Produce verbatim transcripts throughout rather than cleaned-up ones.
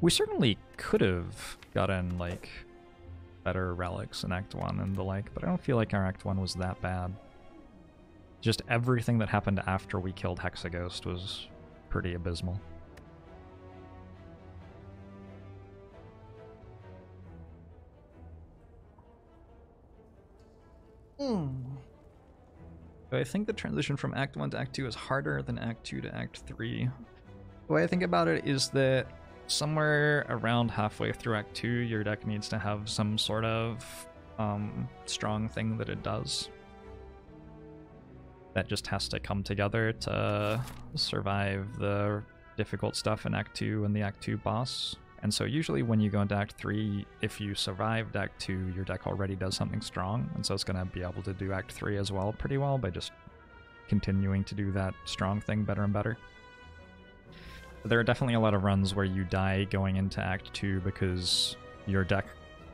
We certainly could have gotten, like, better relics in Act one and the like, but I don't feel like our Act one was that bad. Just everything that happened after we killed Hexaghost was pretty abysmal. Hmm. I think the transition from Act one to Act two is harder than Act two to Act three. The way I think about it is that somewhere around halfway through Act two, your deck needs to have some sort of um, strong thing that it does. That just has to come together to survive the difficult stuff in Act two and the Act two boss. And so usually when you go into Act three, if you survived Act two, your deck already does something strong, and so it's going to be able to do Act three as well pretty well by just continuing to do that strong thing better and better. But there are definitely a lot of runs where you die going into Act two because your deck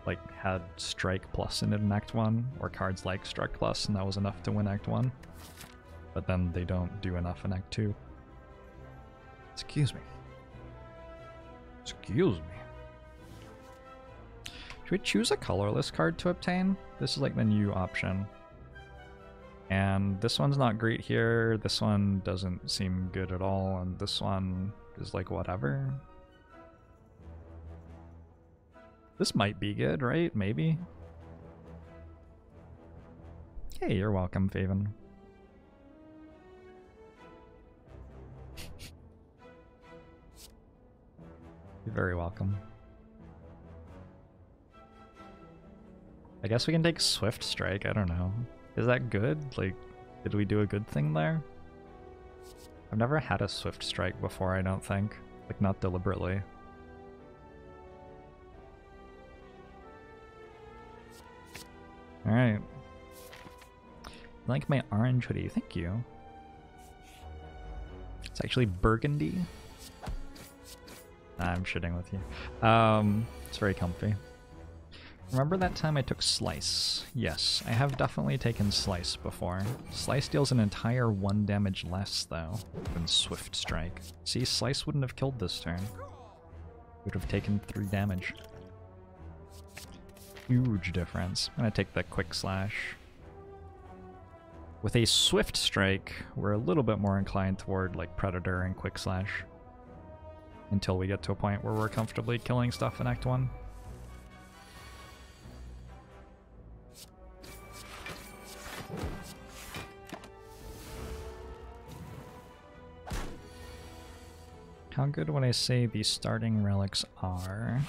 like had Strike Plus in it in Act one, or cards like Strike Plus, and that was enough to win Act one. But then they don't do enough in Act two. Excuse me. Excuse me. Should we choose a colorless card to obtain? This is like the new option. And this one's not great here, this one doesn't seem good at all, and this one is like whatever. This might be good, right? Maybe? Hey, you're welcome, Faven. You're very welcome. I guess we can take Swift Strike, I don't know. Is that good? Like, did we do a good thing there? I've never had a Swift Strike before, I don't think. Like, not deliberately. Alright. I like my orange hoodie, thank you. It's actually burgundy. Nah, I'm shitting with you. Um, it's very comfy. Remember that time I took Slice? Yes, I have definitely taken Slice before. Slice deals an entire one damage less, though, than Swift Strike. See, Slice wouldn't have killed this turn. It would have taken three damage. Huge difference. I'm gonna take the Quick Slash. With a Swift Strike, we're a little bit more inclined toward, like, Predator and Quick Slash. Until we get to a point where we're comfortably killing stuff in Act one. How good would I say the starting relics are?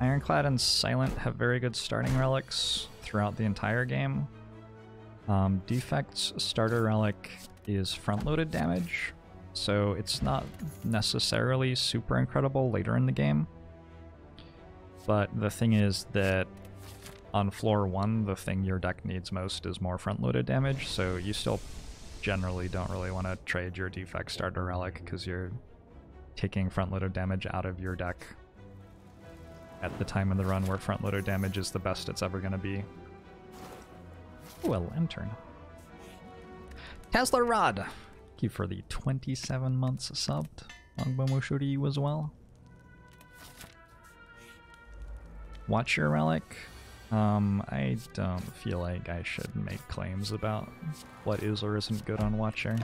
Ironclad and Silent have very good starting relics throughout the entire game. Um, Defect's starter relic is front-loaded damage. So it's not necessarily super incredible later in the game. But the thing is that on floor one, the thing your deck needs most is more front-loaded damage, so you still generally don't really want to trade your Defect starter relic because you're taking front-loaded damage out of your deck at the time in the run where front-loaded damage is the best it's ever going to be. Ooh, a lantern. Tesla Rod! Thank you for the twenty-seven months subbed. Longbow Shuri, you as well. Watcher relic. Um, I don't feel like I should make claims about what is or isn't good on Watcher.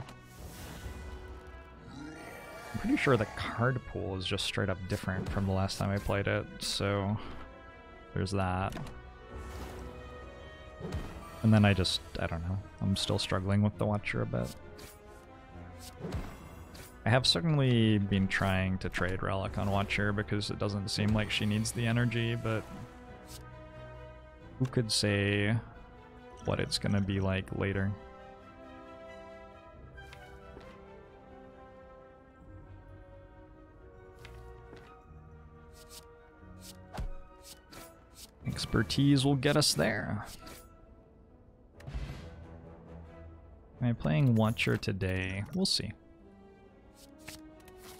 I'm pretty sure the card pool is just straight up different from the last time I played it, so there's that. And then I just, I don't know, I'm still struggling with the Watcher a bit. I have certainly been trying to trade relic on Watcher because it doesn't seem like she needs the energy, but who could say what it's gonna be like later? Expertise will get us there. Am I playing Watcher today? We'll see.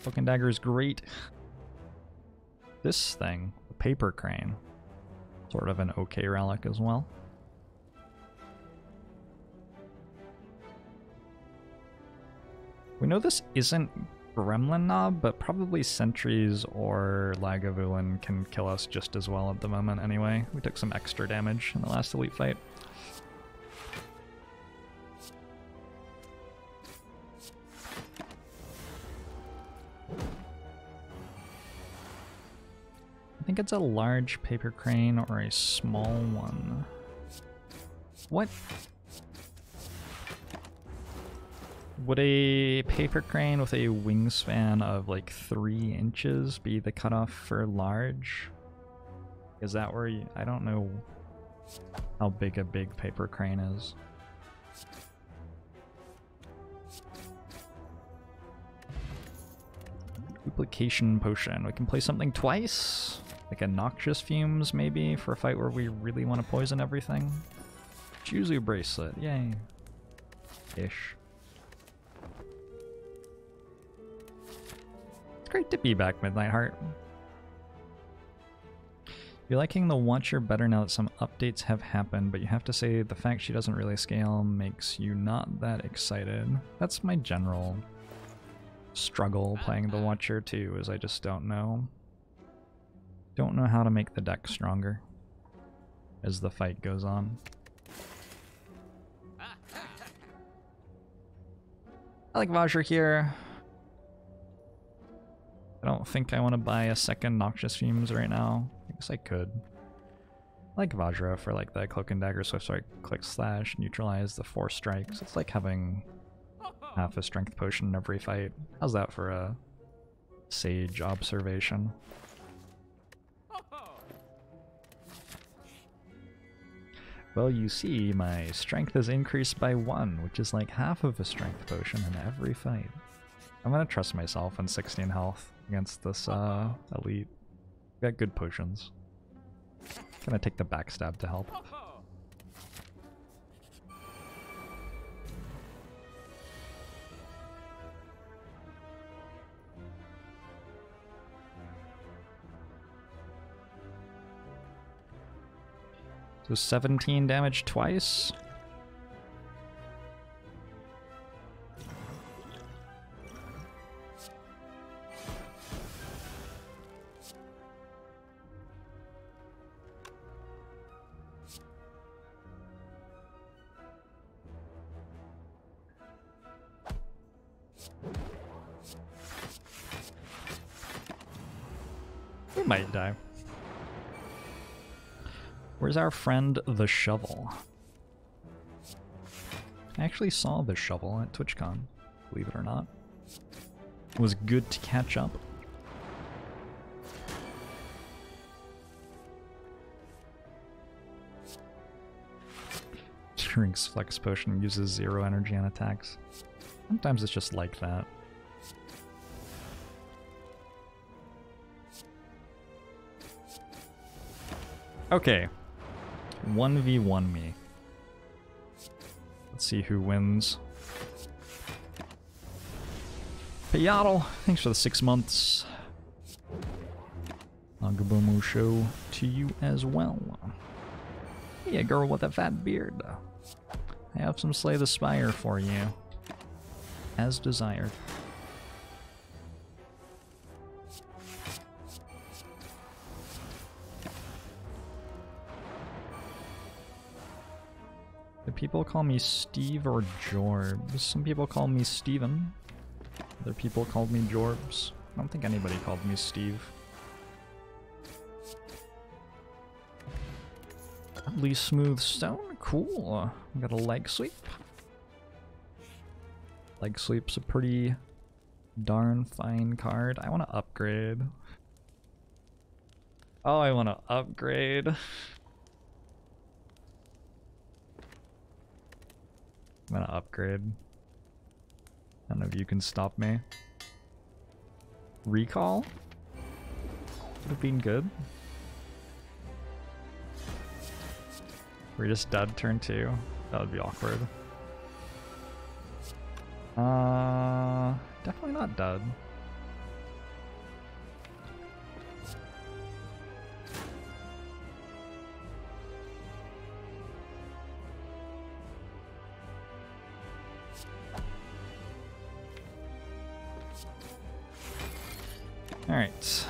Cloak and Dagger is great. This thing, the Paper Crane, sort of an okay relic as well. We know this isn't Gremlin Knob, but probably Sentries or Lagavulin can kill us just as well at the moment anyway. We took some extra damage in the last elite fight. I think it's a large Paper Crane or a small one. What? Would a Paper Crane with a wingspan of like three inches be the cutoff for large? Is that where you... I don't know how big a big Paper Crane is. Duplication Potion. We can play something twice? Like a Noxious Fumes maybe for a fight where we really want to poison everything? Juzu Bracelet. Yay. Ish. Great to be back, Midnight Heart. You're liking the Watcher better now that some updates have happened, but you have to say the fact she doesn't really scale makes you not that excited. That's my general struggle playing the Watcher too, is I just don't know. Don't know how to make the deck stronger as the fight goes on. I like Vajra here. I don't think I want to buy a second Noxious Fumes right now. I guess I could. I like Vajra for like the Cloak and Dagger, Swift Strike, Quick Slash, neutralize the four strikes. It's like having half a strength potion in every fight. How's that for a sage observation? Well, you see, my strength is increased by one, which is like half of a strength potion in every fight. I'm gonna trust myself in sixteen health against this uh, elite. We got good potions. Gonna take the backstab to help. So seventeen damage twice. Might die. Where's our friend the Shovel? I actually saw the Shovel at TwitchCon, believe it or not. It was good to catch up. Drinks Flex Potion, uses zero energy on attacks. Sometimes it's just like that. Okay, one v one me. Let's see who wins. Payotl, thanks for the six months. Nagabomo show to you as well. Yeah, girl with a fat beard. I have some Slay the Spire for you, as desired. People call me Steve or Jorbs. Some people call me Steven. Other people called me Jorbs. I don't think anybody called me Steve. Oddly smooth stone. Cool. We got a leg sweep. Leg sweep's a pretty darn fine card. I want to upgrade. Oh, I want to upgrade. I'm gonna upgrade. None of you can stop me. Recall? Would have been good. We're just dead turn two. That would be awkward. Uh, definitely not dead. All right.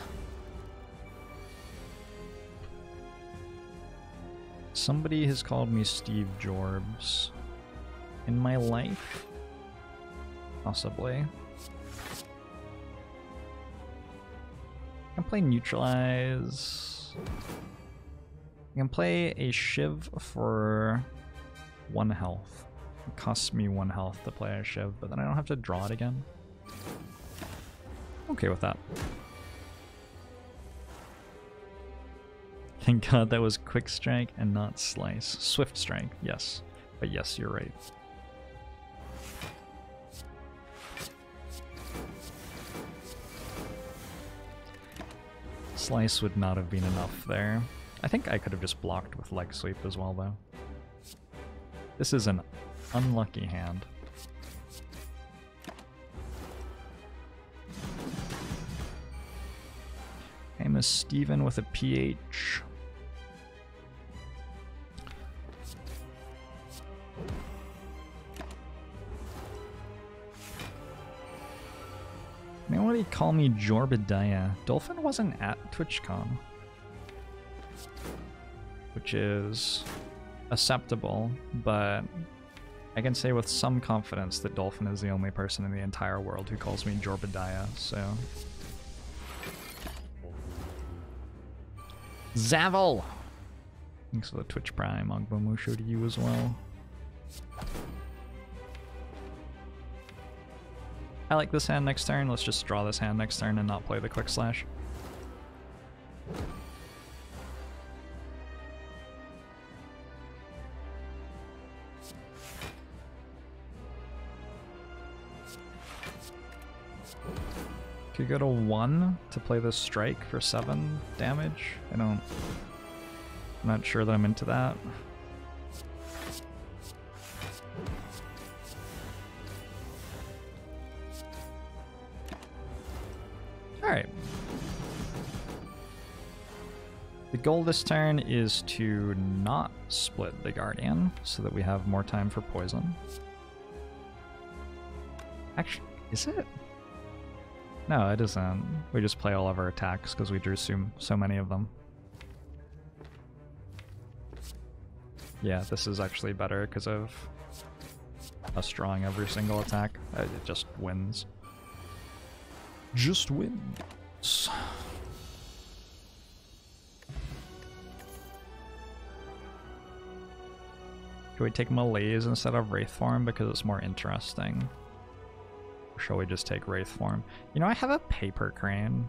Somebody has called me Steve Jobs in my life, possibly. I can play Neutralize. I can play a Shiv for one health. It costs me one health to play a Shiv, but then I don't have to draw it again. Okay with that. Thank God that was Quick Strike and not Slice. Swift Strike, yes. But yes, you're right. Slice would not have been enough there. I think I could have just blocked with Leg Sweep as well, though. This is an unlucky hand. Name is Steven with a P H. They already call me Jorbadiah. Dolphin wasn't at TwitchCon, which is acceptable, but I can say with some confidence that Dolphin is the only person in the entire world who calls me Jorbadiah, so... Zavol! Thanks for the Twitch Prime, Ogbomusho, to you as well. I like this hand next turn, let's just draw this hand next turn and not play the Quick Slash. Could go to one to play the strike for seven damage. I don't. I'm not sure that I'm into that. All right. The goal this turn is to not split the Guardian so that we have more time for poison. Actually, is it? No, it isn't. We just play all of our attacks because we drew so, so many of them. Yeah, this is actually better because of us drawing every single attack. It just wins. Just wins. Can we take Malaise instead of Wraithform because it's more interesting? Or shall we just take Wraithform? You know, I have a Paper Crane.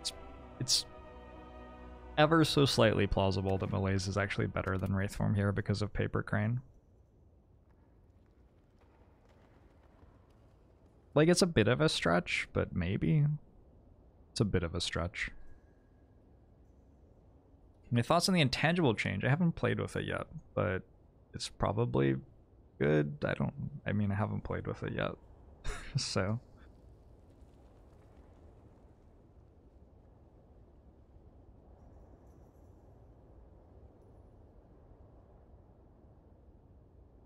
It's, it's ever so slightly plausible that Malaise is actually better than Wraithform here because of Paper Crane. Like, it's a bit of a stretch, but maybe. It's a bit of a stretch. My thoughts on the Intangible change. I haven't played with it yet, but it's probably... good. I don't, I mean, I haven't played with it yet, so.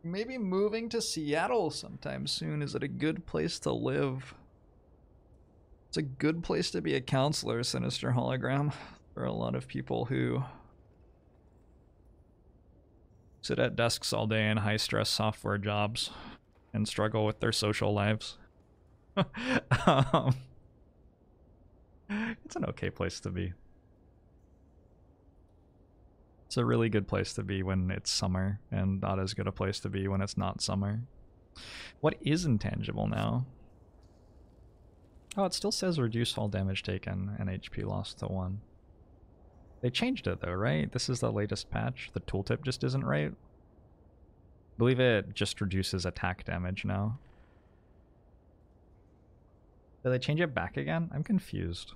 Maybe moving to Seattle sometime soon. Is it a good place to live? It's a good place to be a counselor, Sinister Hologram. There are a lot of people who sit at desks all day in high-stress software jobs and struggle with their social lives. um, it's an okay place to be. It's a really good place to be when it's summer, and not as good a place to be when it's not summer. What is Intangible now? Oh, it still says reduce all damage taken and H P lost to one. They changed it though, right? This is the latest patch. The tooltip just isn't right. I believe it just reduces attack damage now. Did they change it back again? I'm confused.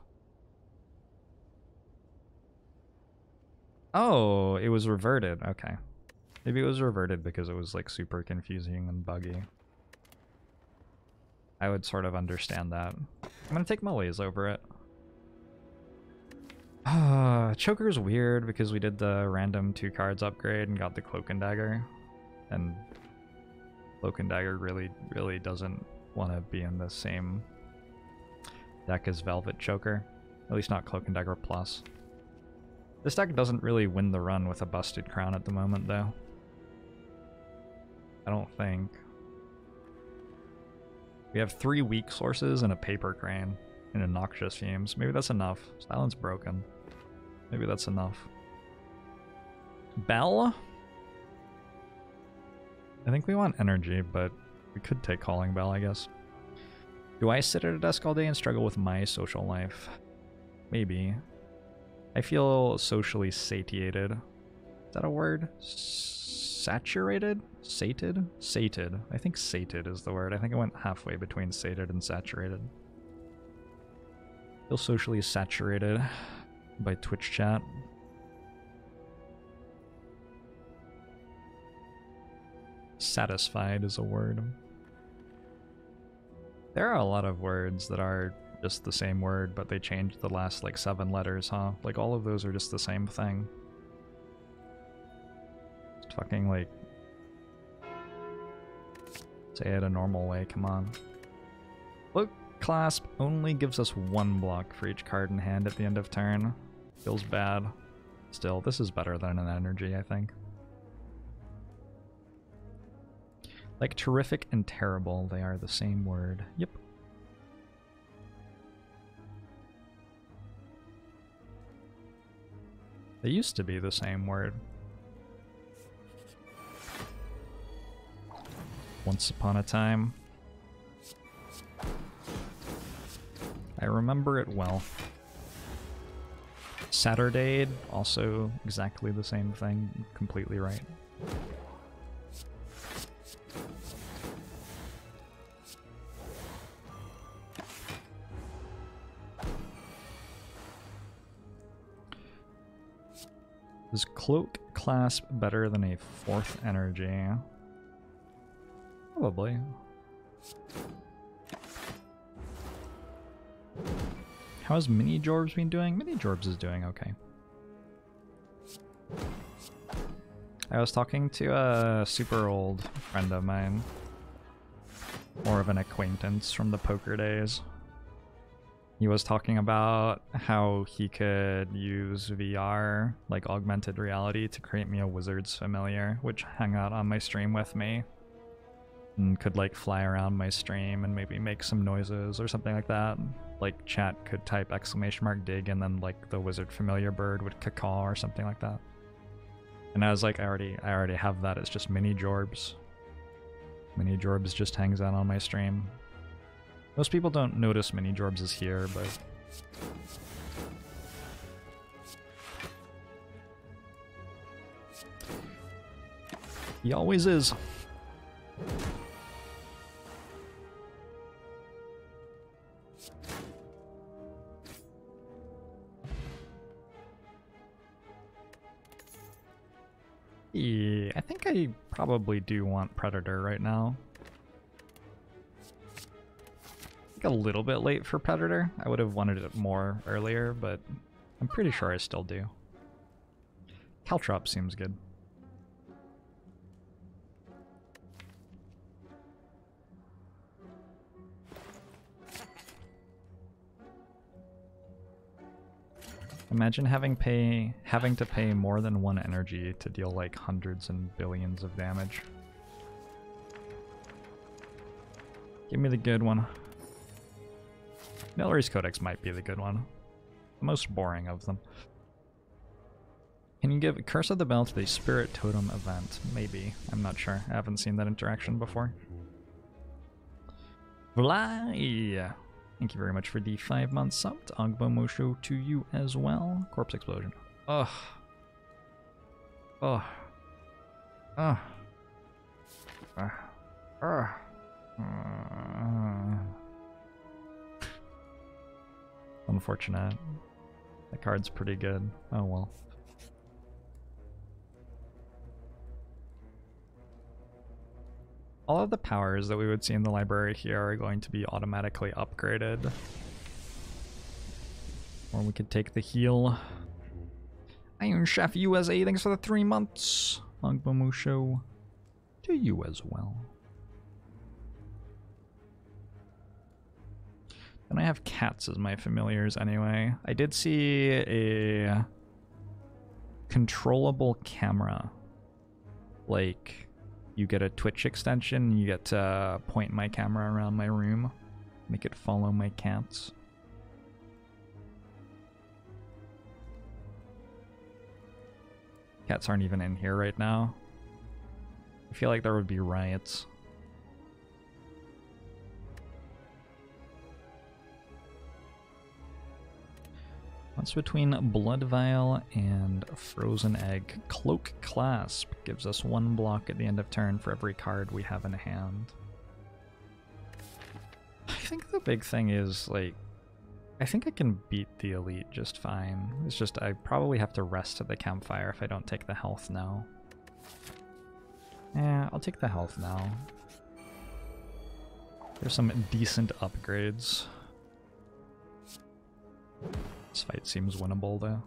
Oh, it was reverted. Okay. Maybe it was reverted because it was like super confusing and buggy. I would sort of understand that. I'm gonna take Malaise over it. Uh, Choker's weird because we did the random two cards upgrade and got the Cloak and Dagger, and Cloak and Dagger really, really doesn't want to be in the same deck is Velvet Choker. At least not Cloak and Dagger Plus. This deck doesn't really win the run with a busted crown at the moment, though. I don't think. We have three weak sources and a Paper Crane and a Noxious Fumes. Maybe that's enough. Silent's broken. Maybe that's enough. Bell? I think we want energy, but we could take Calling Bell, I guess. Do I sit at a desk all day and struggle with my social life? Maybe. I feel socially satiated. Is that a word? Saturated? Sated? Sated. I think sated is the word. I think I went halfway between sated and saturated. Feel socially saturated by Twitch chat. Satisfied is a word. There are a lot of words that are just the same word, but they changed the last, like, seven letters, huh? Like, all of those are just the same thing. Just fucking, like... say it a normal way, come on. Cloak Clasp only gives us one block for each card in hand at the end of turn. Feels bad. Still, this is better than an energy, I think. Like terrific and terrible, they are the same word. Yep. They used to be the same word. Once upon a time. I remember it well. Saturday, also exactly the same thing. Completely right. Is Cloak Clasp better than a fourth energy? Probably. How has Mini Jorbs been doing? Mini Jorbs is doing okay. I was talking to a super old friend of mine. More of an acquaintance from the poker days. He was talking about how he could use V R, like augmented reality, to create me a Wizards Familiar, which hung out on my stream with me and could like fly around my stream and maybe make some noises or something like that. Like chat could type exclamation mark dig and then like the Wizard Familiar bird would caw or something like that. And I was like, I already, I already have that. It's just Mini Jorbs. Mini Jorbs just hangs out on my stream. Most people don't notice Mini Jorbs is here, but... he always is. Yeah, I think I probably do want Predator right now. A little bit late for Predator. I would have wanted it more earlier, but I'm pretty sure I still do. Caltrop seems good. Imagine having pay having to pay more than one energy to deal like hundreds and billions of damage. Give me the good one. Mallory's Codex might be the good one. The most boring of them. Can you give Curse of the Bell to the Spirit Totem event? Maybe. I'm not sure. I haven't seen that interaction before. Vlai! Thank you very much for the five month sub to Agbomosho, to you as well. Corpse Explosion. Ugh. Ugh. Ugh. Ugh. Ugh. Ugh. Unfortunate. That card's pretty good. Oh well. All of the powers that we would see in the library here are going to be automatically upgraded. Or we could take the heal. Iron Chef U S A, thanks for the three months. Longbomusho, to you as well. Then I have cats as my familiars anyway. I did see a controllable camera. Like, you get a Twitch extension, you get to point my camera around my room, make it follow my cats. Cats aren't even in here right now. I feel like there would be riots. What's between Blood Vial and Frozen Egg? Cloak Clasp gives us one block at the end of turn for every card we have in hand. I think the big thing is, like, I think I can beat the elite just fine. It's just I probably have to rest at the campfire if I don't take the health now. Yeah, I'll take the health now. There's some decent upgrades. This fight seems winnable, though.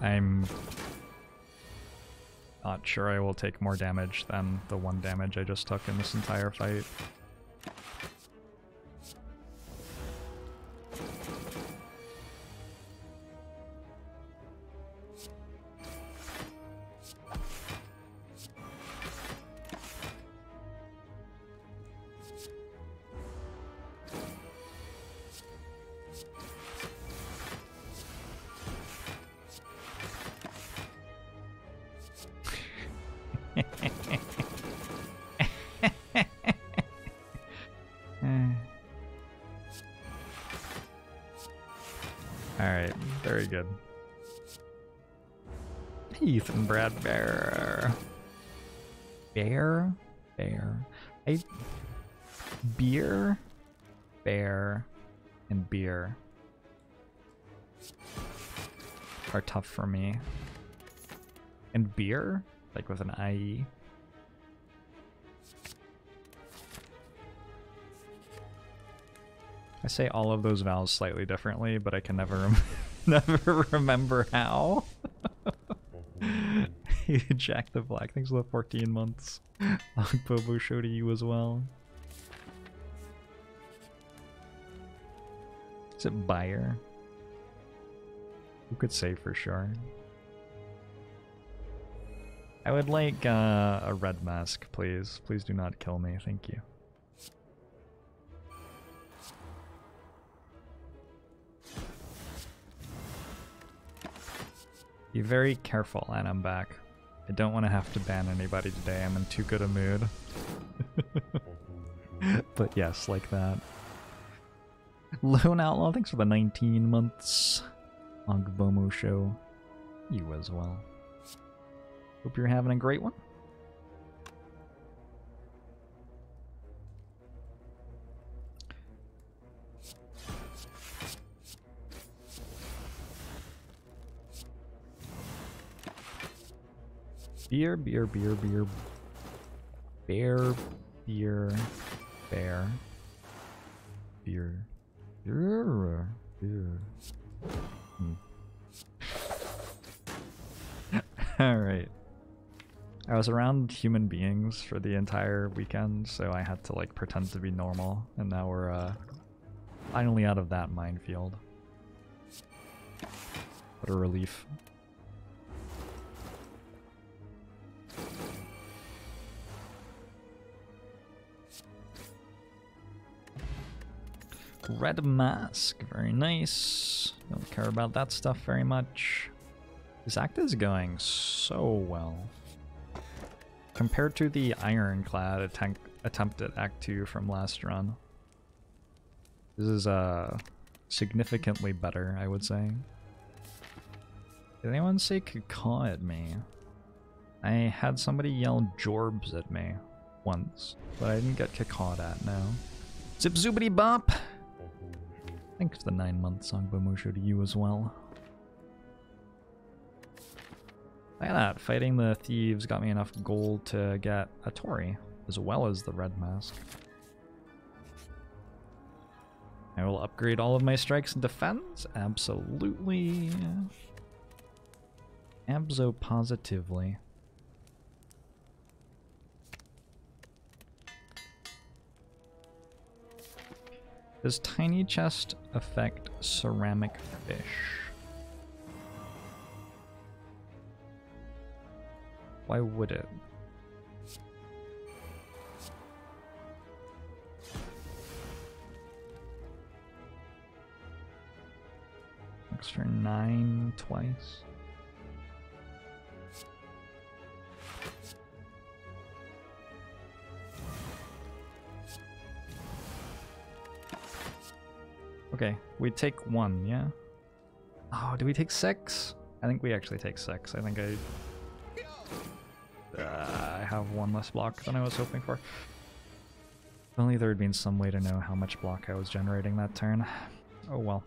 I'm not sure I will take more damage than the one damage I just took in this entire fight. Alright, very good. Ethan Brad Bear. Bear? Bear. I... Beer? Bear. And beer. Are tough for me. And beer? Like with an I E. I say all of those vowels slightly differently, but I can never, rem never remember how. Jack the Black, thanks for the fourteen months. Bobo show to you as well. Is it buyer? Who could say for sure? I would like uh, a red mask, please. Please do not kill me, thank you. Be very careful, and I'm back. I don't want to have to ban anybody today, I'm in too good a mood. But yes, like that. Lone Outlaw, thanks for the nineteen months. Ogbomo Show, you as well. Hope you're having a great one. Beer, beer, beer, beer, bear, beer, bear, beer, beer, beer. Hmm. All right. I was around human beings for the entire weekend, so I had to like pretend to be normal, and now we're uh, finally out of that minefield. What a relief. Red Mask, very nice. Don't care about that stuff very much. This act is going so well. Compared to the Ironclad attempt, attempt at Act two from last run. This is uh, significantly better, I would say. Did anyone say caw at me? I had somebody yell jorbs at me once, but I didn't get cawed at, no. Zip zoobity bop! Thanks for the nine month song, Bomusho, to you as well. Look at that, fighting the thieves got me enough gold to get a Tori, as well as the red mask. I will upgrade all of my strikes and defense, absolutely. Abso positively. Does Tiny Chest affect Ceramic Fish? Why would it? Extra nine twice. Okay, we take one, yeah? Oh, do we take six? I think we actually take six. I think I... Uh, I have one less block than I was hoping for. If only there had been some way to know how much block I was generating that turn. Oh well.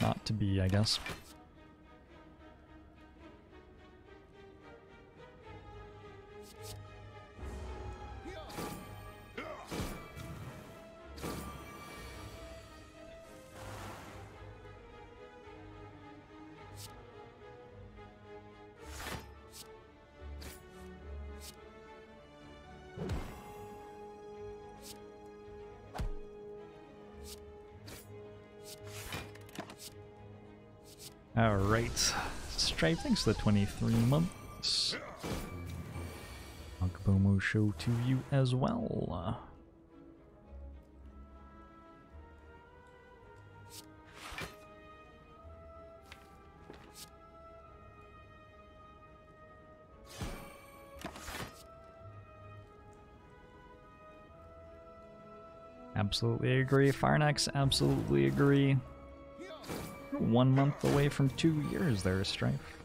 Not to be, I guess. Alright, Stripe, thanks for the twenty-three months. Ogbomo show to you as well. Absolutely agree. Farnax, absolutely agree. One month away from two years there, Strife.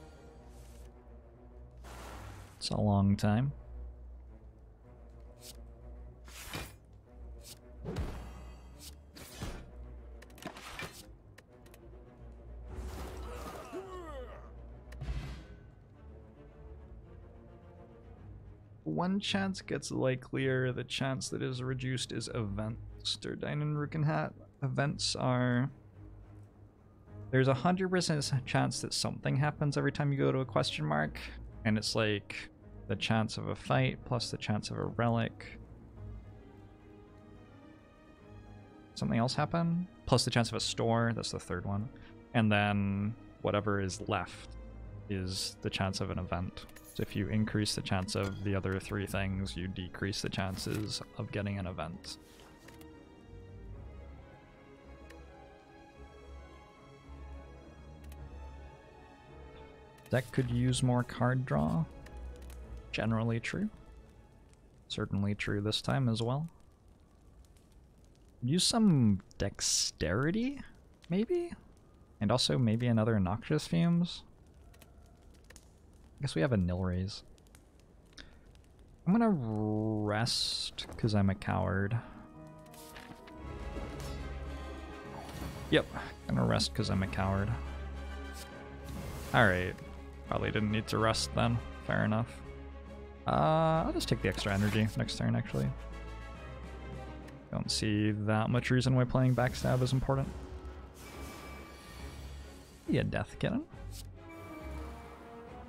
It's a long time. One chance gets likelier, the chance that is reduced is events. Durdainen Rukenhat. Events are... There's a hundred percent chance that something happens every time you go to a question mark, and it's like the chance of a fight plus the chance of a relic. Something else happen? Plus the chance of a store, that's the third one. And then whatever is left is the chance of an event. So if you increase the chance of the other three things, you decrease the chances of getting an event. That could use more card draw. Generally true. Certainly true this time as well. Use some dexterity, maybe? And also maybe another Noxious Fumes. I guess we have a Nilraise. I'm gonna rest, because I'm a coward. Yep, I'm gonna rest because I'm a coward. Alright. Probably didn't need to rest then. Fair enough. Uh, I'll just take the extra energy next turn, actually. Don't see that much reason why playing Backstab is important. Yeah, Death Kitten.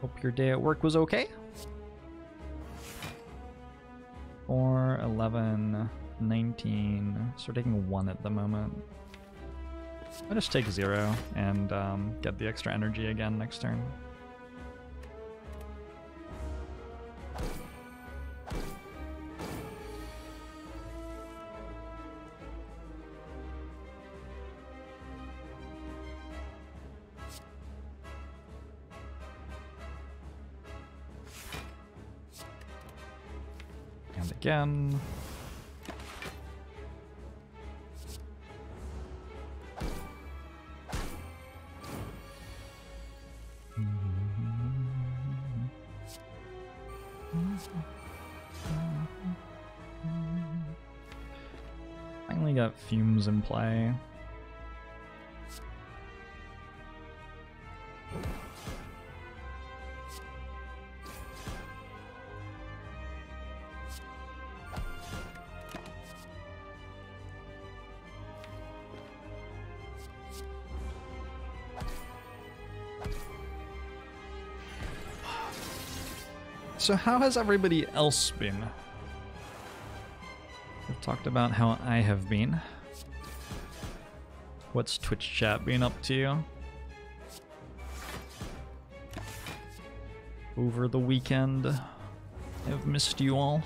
Hope your day at work was okay. four, eleven, nineteen. So we're taking one at the moment. I'll just take zero and um, get the extra energy again next turn. And again. Got fumes in play. So how has everybody else been? Talked about how I have been. What's Twitch chat been up to over the weekend? I've missed you all.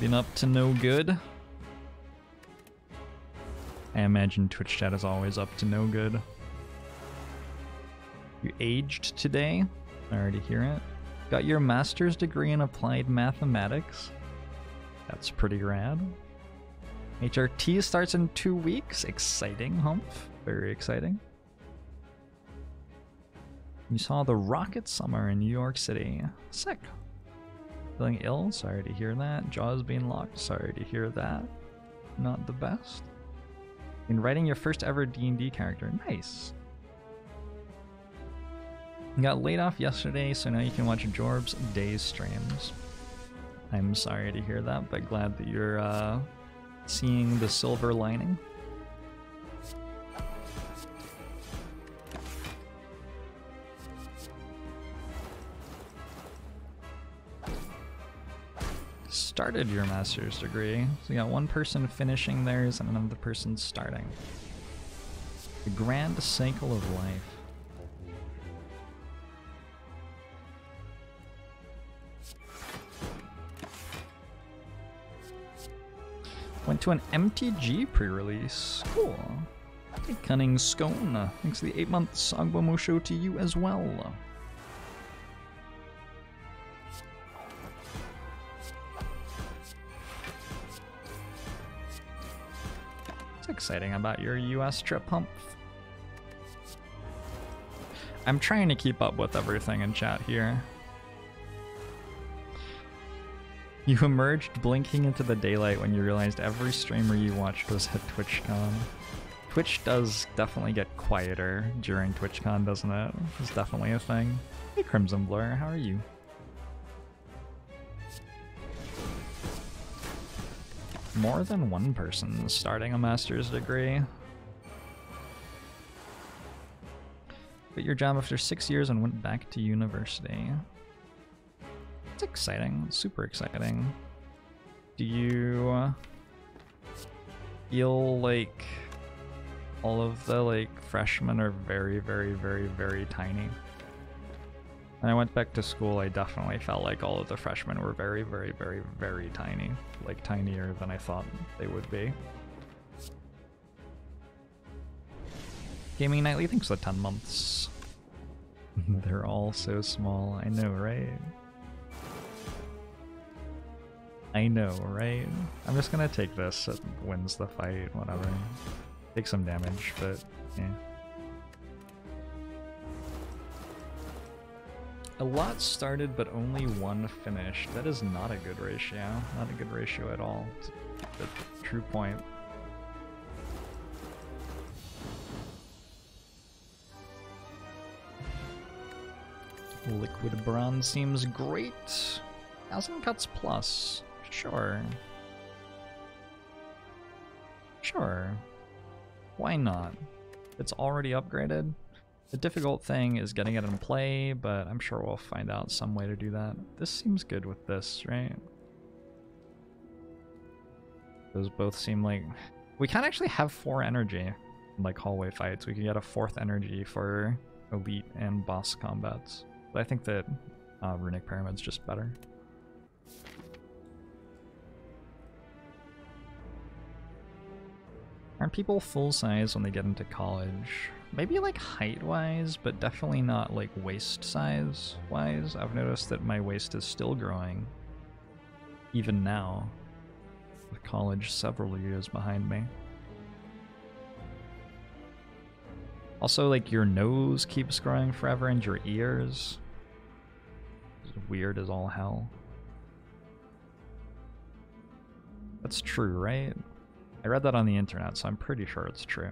Been up to no good. I imagine Twitch chat is always up to no good. You aged today? I already hear it. Got your master's degree in applied mathematics. That's pretty rad. H R T starts in two weeks. Exciting, Hump. Very exciting. You saw the Rocket Summer in New York City. Sick. Feeling ill? Sorry to hear that. Jaws being locked? Sorry to hear that. Not the best. In writing your first ever D and D character. Nice. You got laid off yesterday, so now you can watch Jorb's day streams. I'm sorry to hear that, but glad that you're uh, seeing the silver lining. Started your master's degree. So you got one person finishing theirs and another person starting. The grand cycle of life. Went to an M T G pre-release. Cool. Hey, Cunning Scone. Thanks to the eight months. Agba Mosho to you as well. Exciting about your U S trip, Hump. I'm trying to keep up with everything in chat here. You emerged blinking into the daylight when you realized every streamer you watched was at TwitchCon. Twitch does definitely get quieter during TwitchCon, doesn't it? It's definitely a thing. Hey, Crimson Blur, how are you? More than one person starting a master's degree. Quit your job after six years and went back to university. It's exciting, super exciting. Do you feel like all of the like freshmen are very, very, very, very tiny? When I went back to school, I definitely felt like all of the freshmen were very, very, very, very tiny. Like, tinier than I thought they would be. Gaming Nightly thinks the ten months. They're all so small. I know, right? I know, right? I'm just gonna take this. It wins the fight, whatever. Take some damage, but yeah. A lot started, but only one finished. That is not a good ratio. Not a good ratio at all. It's a true point. Liquid Bronze seems great. Thousand Cuts Plus. Sure. Sure. Why not? It's already upgraded. The difficult thing is getting it in play, but I'm sure we'll find out some way to do that. This seems good with this, right? Those both seem like... We can actually have four energy in like hallway fights. We could get a fourth energy for elite and boss combats. But I think that uh, Runic Pyramid's just better. Aren't people full size when they get into college? Maybe like height-wise, but definitely not like waist size-wise. I've noticed that my waist is still growing, even now, with college several years behind me. Also, like, your nose keeps growing forever and your ears. It's weird as all hell. That's true, right? I read that on the internet, so I'm pretty sure it's true.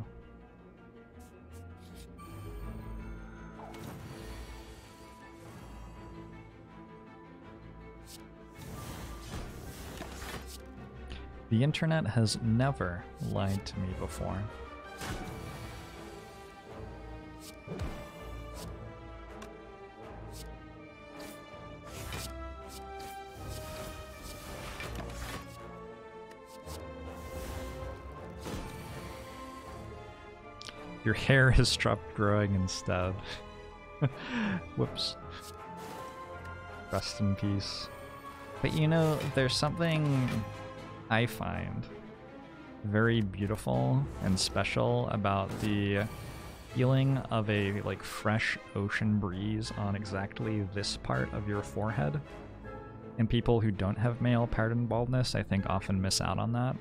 The internet has never lied to me before. Your hair has stopped growing instead. Whoops. Rest in peace. But you know, there's something I find very beautiful and special about the feeling of a like fresh ocean breeze on exactly this part of your forehead. And people who don't have male pattern baldness, I think, often miss out on that.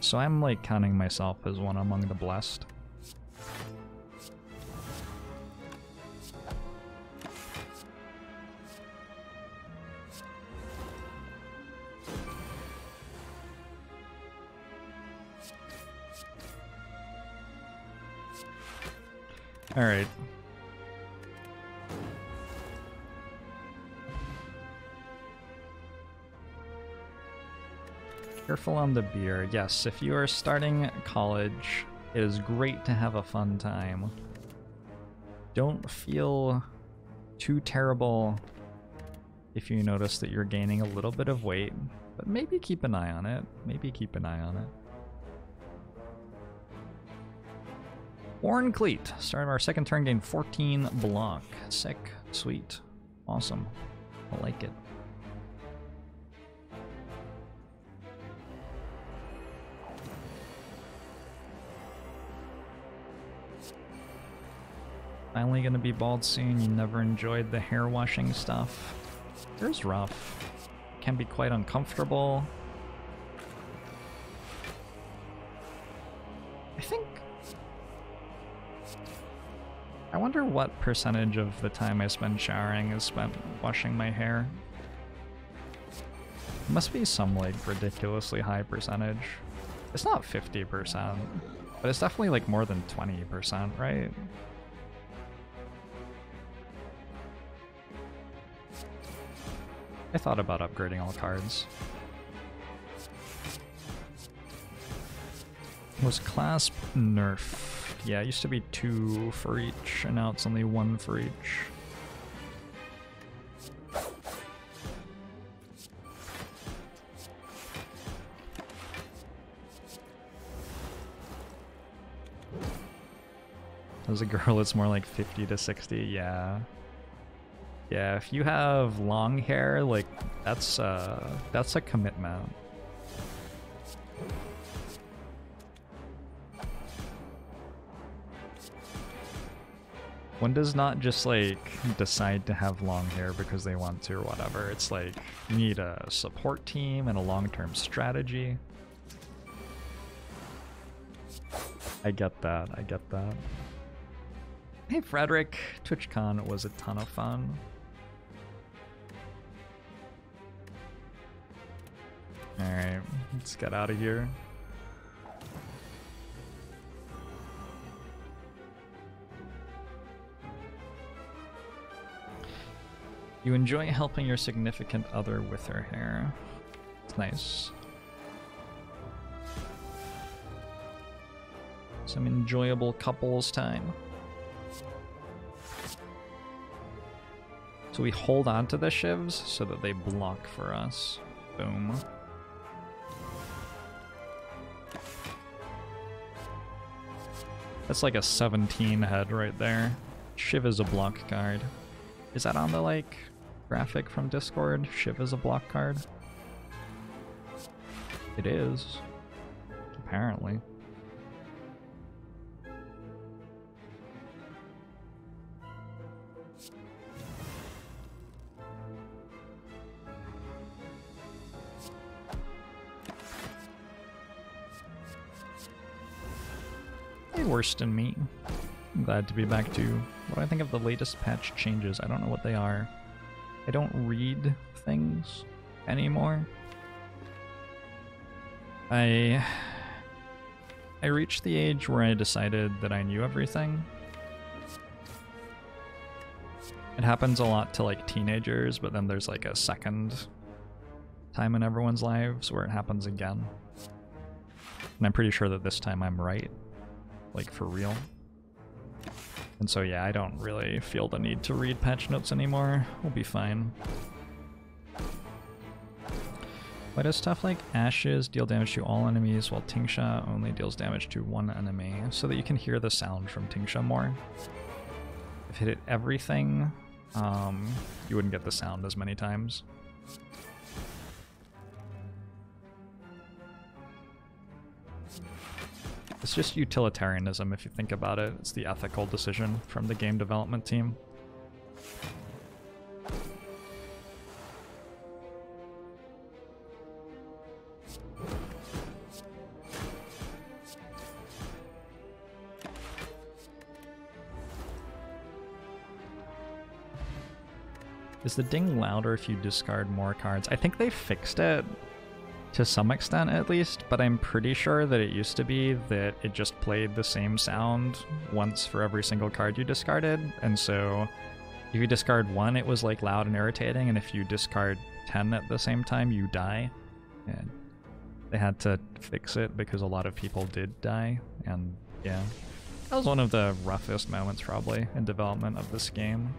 So I'm like counting myself as one among the blessed. All right. Careful on the beer. Yes, if you are starting college, it is great to have a fun time. Don't feel too terrible if you notice that you're gaining a little bit of weight, but maybe keep an eye on it. Maybe keep an eye on it. Ironclad, start of our second turn, gain fourteen block. Sick, sweet, awesome. I like it. Finally gonna be bald soon. You never enjoyed the hair washing stuff. Hair's rough. Can be quite uncomfortable. I think... I wonder what percentage of the time I spend showering is spent washing my hair. It must be some like ridiculously high percentage. It's not fifty percent, but it's definitely like more than twenty percent, right? I thought about upgrading all cards. Was Clasp nerfed? Yeah, it used to be two for each, and now it's only one for each. As a girl, it's more like fifty to sixty, yeah. Yeah, if you have long hair, like, that's, uh, that's a commitment. One does not just, like, decide to have long hair because they want to or whatever. It's like, you need a support team and a long-term strategy. I get that, I get that. Hey, Frederick. TwitchCon was a ton of fun. Alright, let's get out of here. You enjoy helping your significant other with her hair. It's nice. Some enjoyable couples time. So we hold on to the shivs so that they block for us. Boom. That's like a seventeen head right there. Shiv is a block card. Is that on the, like, graphic from Discord? Shiv is a block card. It is. Apparently. Hey, worse than me. I'm glad to be back to what do I think of the latest patch changes. I don't know what they are. I don't read things anymore. I I reached the age where I decided that I knew everything. It happens a lot to like teenagers, but then there's like a second time in everyone's lives where it happens again. And I'm pretty sure that this time I'm right. Like for real. And so yeah, I don't really feel the need to read patch notes anymore. We'll be fine. Why does stuff like Ashes deal damage to all enemies while Tingsha only deals damage to one enemy, so that you can hear the sound from Tingsha more? If it hit everything, um, you wouldn't get the sound as many times. It's just utilitarianism if you think about it. It's the ethical decision from the game development team. Is the ding louder if you discard more cards? I think they fixed it, to some extent at least, but I'm pretty sure that it used to be that it just played the same sound once for every single card you discarded, and so if you discard one, it was like loud and irritating, and if you discard ten at the same time, you die. And they had to fix it because a lot of people did die, and yeah. That was one of the roughest moments probably in development of this game.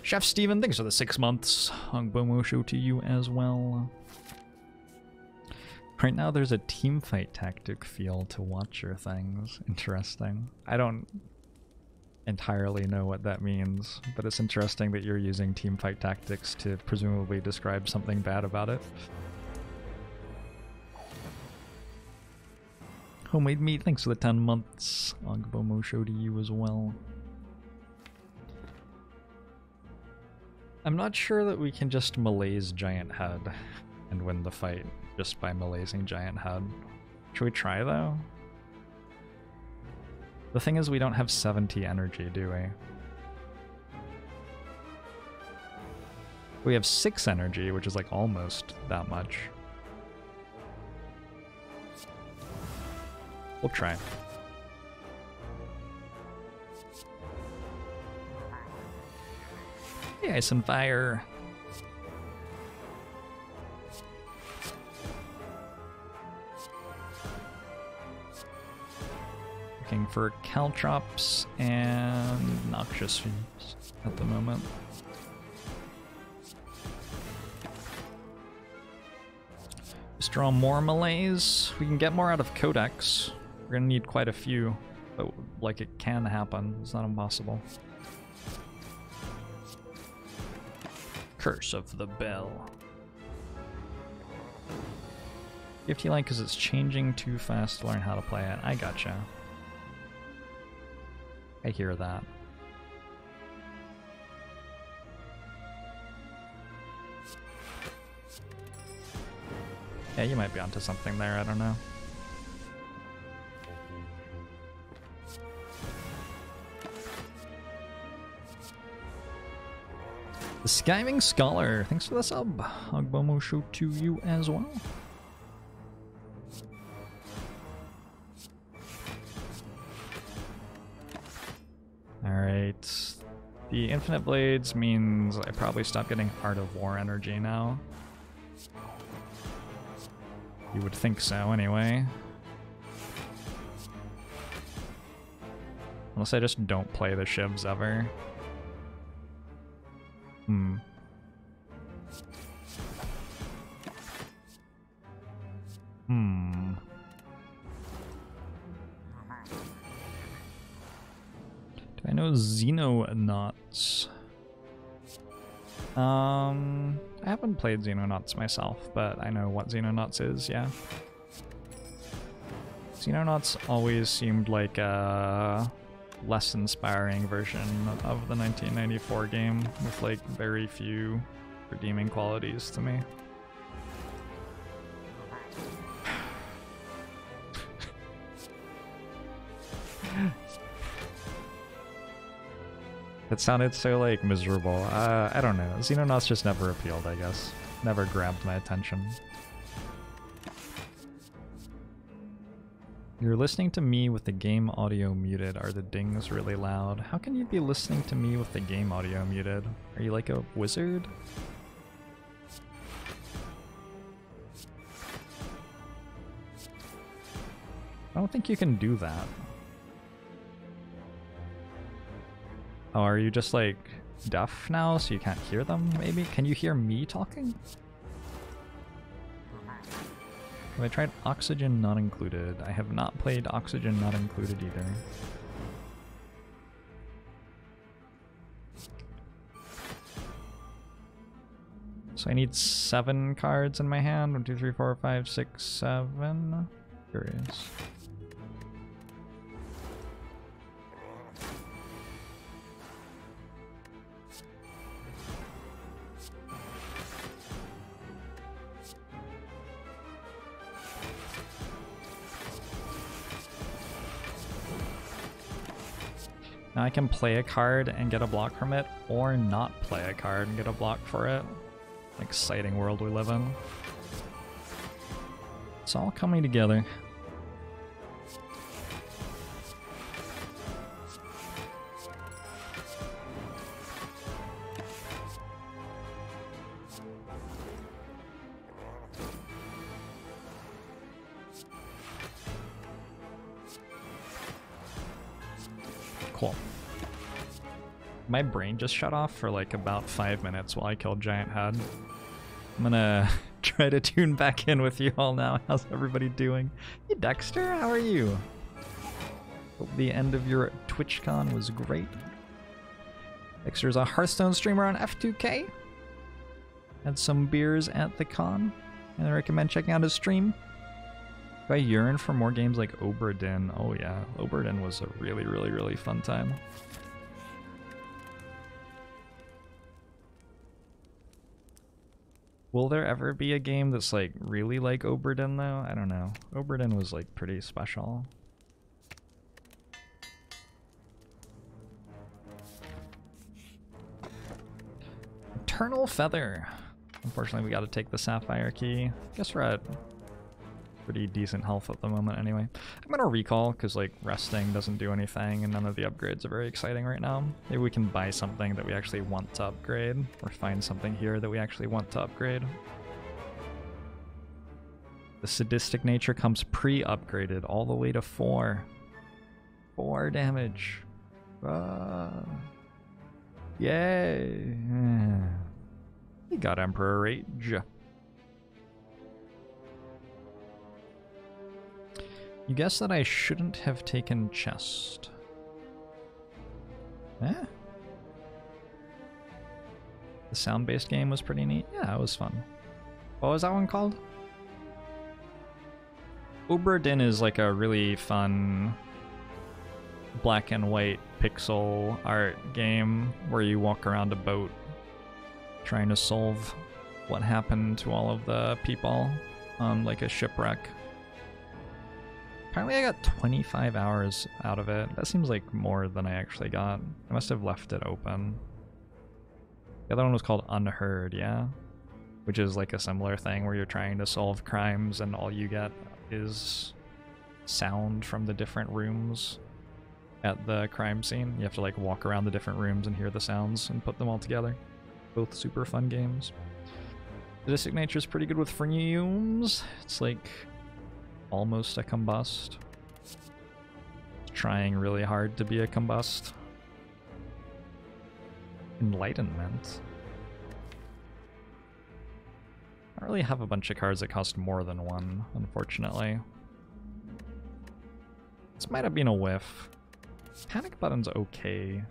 Chef Steven, thanks for the six months. Hongbomo show to you as well. Right now there's a teamfight tactic feel to Watcher things. Interesting. I don't entirely know what that means, but it's interesting that you're using teamfight tactics to presumably describe something bad about it. Homemade meat, thanks for the ten months. Hongbomo show to you as well. I'm not sure that we can just malaise Giant Head and win the fight just by malaising Giant Head. Should we try though? The thing is we don't have seventy energy, do we? We have six energy, which is like almost that much. We'll try. Hey, Ice and Fire. Looking for Caltrops and Noxious Fumes at the moment. Let's draw more Malaise. We can get more out of Codex. We're gonna need quite a few, but like it can happen. It's not impossible. Curse of the Bell. fifty like because it's changing too fast to learn how to play it. I gotcha. I hear that. Yeah, you might be onto something there, I don't know. The Skiving Scholar, thanks for the sub. Hogbomo show to you as well. Alright. The Infinite Blades means I probably stop getting Heart of War energy now. You would think so anyway. Unless I just don't play the Shivs ever. Hmm. Hmm. Do I know Xenonauts? Um, I haven't played Xenonauts myself, but I know what Xenonauts is, yeah. Xenonauts always seemed like a less inspiring version of the nineteen ninety-four game with like very few redeeming qualities to me. That sounded so like miserable. Uh, I don't know. Xenonauts just never appealed, I guess. Never grabbed my attention. You're listening to me with the game audio muted. Are the dings really loud? How can you be listening to me with the game audio muted? Are you like a wizard? I don't think you can do that. Oh, are you just like deaf now, so you can't hear them, maybe? Can you hear me talking? Have I tried Oxygen Not Included? I have not played Oxygen Not Included either. So I need seven cards in my hand. One, two, three, four, five, six, seven. Curious. Now I can play a card and get a block from it, or not play a card and get a block for it. An exciting world we live in. It's all coming together. My brain just shut off for like about five minutes while I killed Giant Head. I'm gonna try to tune back in with you all now. How's everybody doing? Hey Dexter, how are you? Hope the end of your TwitchCon was great. Dexter's a Hearthstone streamer on F two K. Had some beers at the con, and I recommend checking out his stream. Do I yearn for more games like Obra Dinn? Oh yeah, Obra Dinn was a really, really, really fun time. Will there ever be a game that's like really like Obra Dinn though? I don't know. Obra Dinn was like pretty special. Eternal Feather. Unfortunately, we got to take the Sapphire Key. Guess we're at pretty decent health at the moment anyway. I'm gonna recall because like resting doesn't do anything and none of the upgrades are very exciting right now. Maybe we can buy something that we actually want to upgrade or find something here that we actually want to upgrade. The Sadistic Nature comes pre-upgraded all the way to four. Four damage. Uh, yay! We got Emperor Rage. You guessed that I shouldn't have taken chest. Eh? The sound-based game was pretty neat. Yeah, it was fun. What was that one called? Obra Dinn is like a really fun black and white pixel art game where you walk around a boat trying to solve what happened to all of the people on like a shipwreck. Apparently I got twenty-five hours out of it. That seems like more than I actually got. I must have left it open. The other one was called Unheard, yeah? Which is like a similar thing where you're trying to solve crimes and all you get is sound from the different rooms at the crime scene. You have to like walk around the different rooms and hear the sounds and put them all together. Both super fun games. Sadistic Nature is pretty good with fumes. It's like almost a combust. Trying really hard to be a combust. Enlightenment. I don't really have a bunch of cards that cost more than one, unfortunately. This might have been a whiff. Panic Button's okay.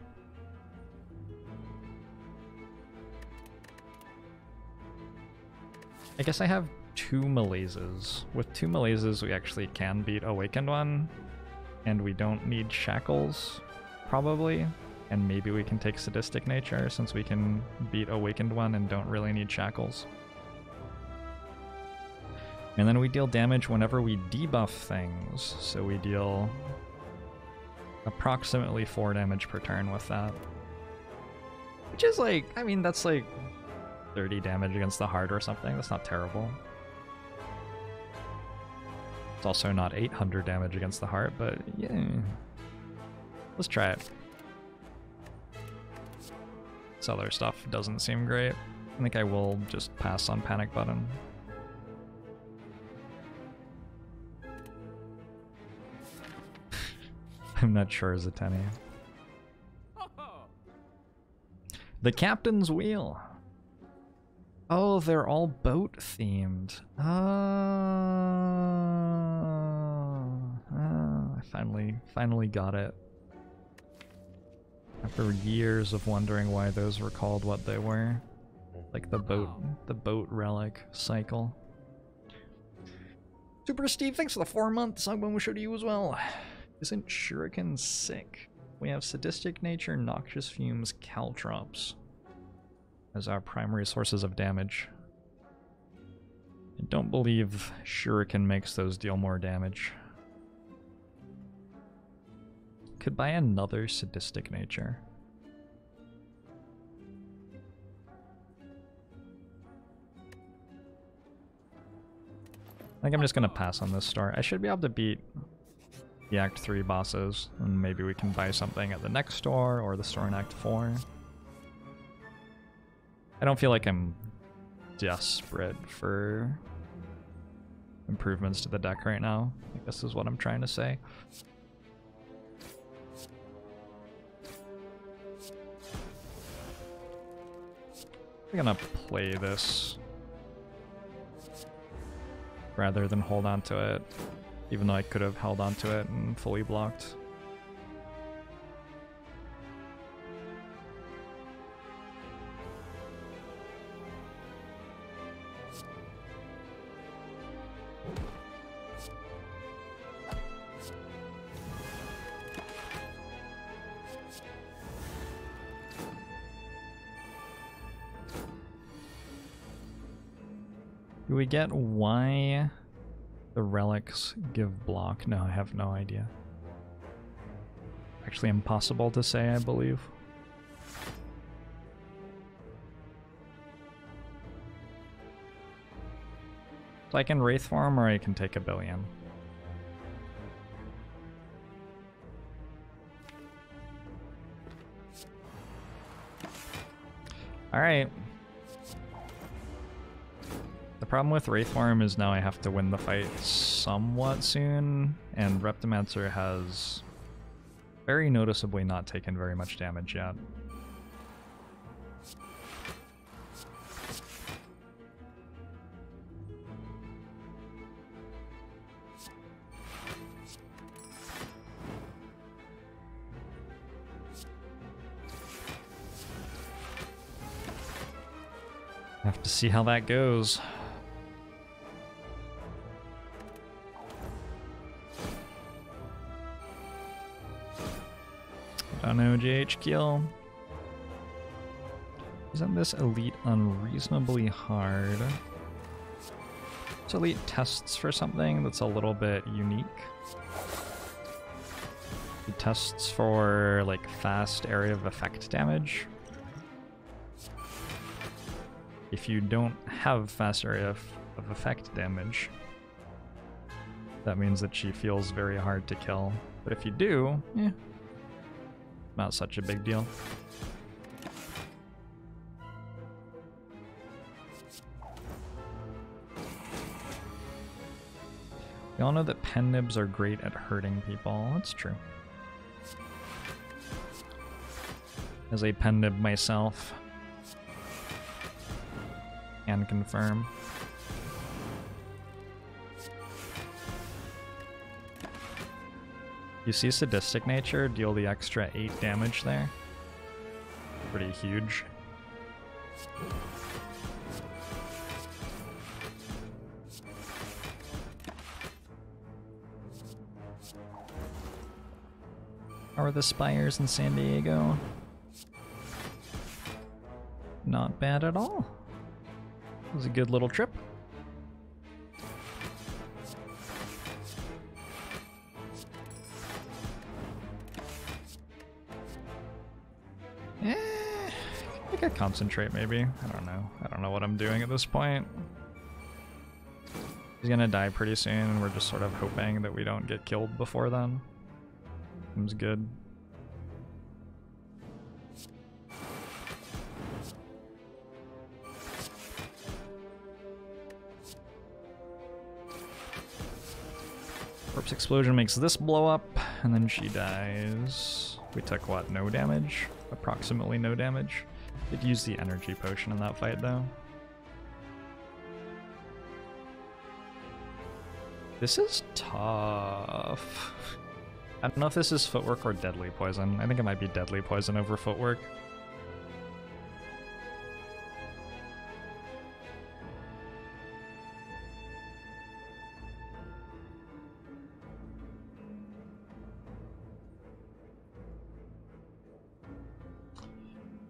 I guess I have two Malaises. With two Malaises we actually can beat Awakened One, and we don't need Shackles, probably, and maybe we can take Sadistic Nature since we can beat Awakened One and don't really need Shackles. And then we deal damage whenever we debuff things, so we deal approximately four damage per turn with that. Which is like, I mean, that's like thirty damage against the heart or something, that's not terrible. It's also not eight hundred damage against the heart, but yeah. Let's try it. This other stuff doesn't seem great. I think I will just pass on Panic Button. I'm not sure as a tenny. The Captain's Wheel. Oh, they're all boat themed. Oh, oh, I finally, finally got it. After years of wondering why those were called what they were. Like the boat, the boat relic cycle. Super Steve, thanks for the four months. I'm going to show to you as well. Isn't Shuriken sick? We have Sadistic Nature, Noxious Fumes, Caltrops as our primary sources of damage. I don't believe Shuriken makes those deal more damage. Could buy another Sadistic Nature. I think I'm just going to pass on this star. I should be able to beat the Act three bosses, and maybe we can buy something at the next store or the store in Act four. I don't feel like I'm desperate for improvements to the deck right now. I guess is what I'm trying to say. I'm gonna play this rather than hold on to it, even though I could have held on to it and fully blocked. Do we get why the relics give block? No, I have no idea. Actually impossible to say, I believe. So I can Wraithform or I can take a billion. Alright. The problem with Wraithform is now I have to win the fight somewhat soon, and Reptomancer has very noticeably not taken very much damage yet. Have to see how that goes. An O G H kill. Isn't this elite unreasonably hard? This elite tests for something that's a little bit unique. It tests for like fast area of effect damage. If you don't have fast area of, of effect damage, that means that she feels very hard to kill. But if you do, yeah. Not such a big deal. We all know that pen nibs are great at hurting people. That's true. As a pen nib myself, can confirm. You see Sadistic Nature deal the extra eight damage there. Pretty huge. How are the spires in San Diego? Not bad at all. It was a good little trip. Concentrate, maybe. I don't know. I don't know what I'm doing at this point. He's gonna die pretty soon, and we're just sort of hoping that we don't get killed before then. Seems good. Corpse explosion makes this blow up, and then she dies. We took, what, no damage? Approximately no damage. Did use the energy potion in that fight though. This is tough. I don't know if this is footwork or deadly poison. I think it might be deadly poison over footwork.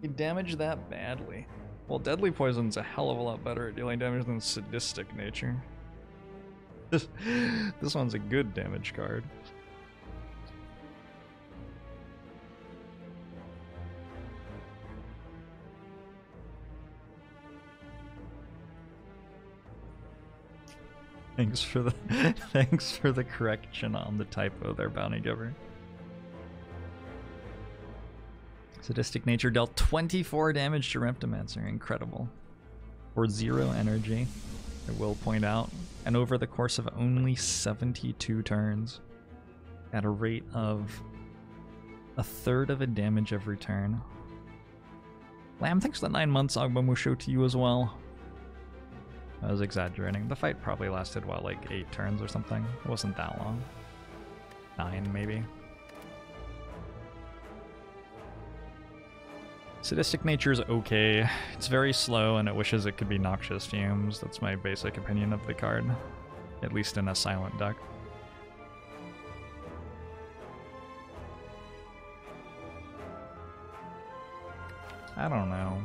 He damaged that badly. Well, deadly poison's a hell of a lot better at dealing damage than sadistic nature. This, this one's a good damage card. Thanks for the thanks for the correction on the typo there, Bounty Giver. Sadistic Nature dealt twenty-four damage to Remptomancer, incredible. For zero energy, I will point out. And over the course of only seventy-two turns, at a rate of a third of a damage every turn. Lamb, thanks for the nine months, Ogbamu show to you as well. I was exaggerating. The fight probably lasted, what, like eight turns or something? It wasn't that long. Nine, maybe. Sadistic Nature is okay. It's very slow and it wishes it could be Noxious Fumes. That's my basic opinion of the card, at least in a silent deck. I don't know.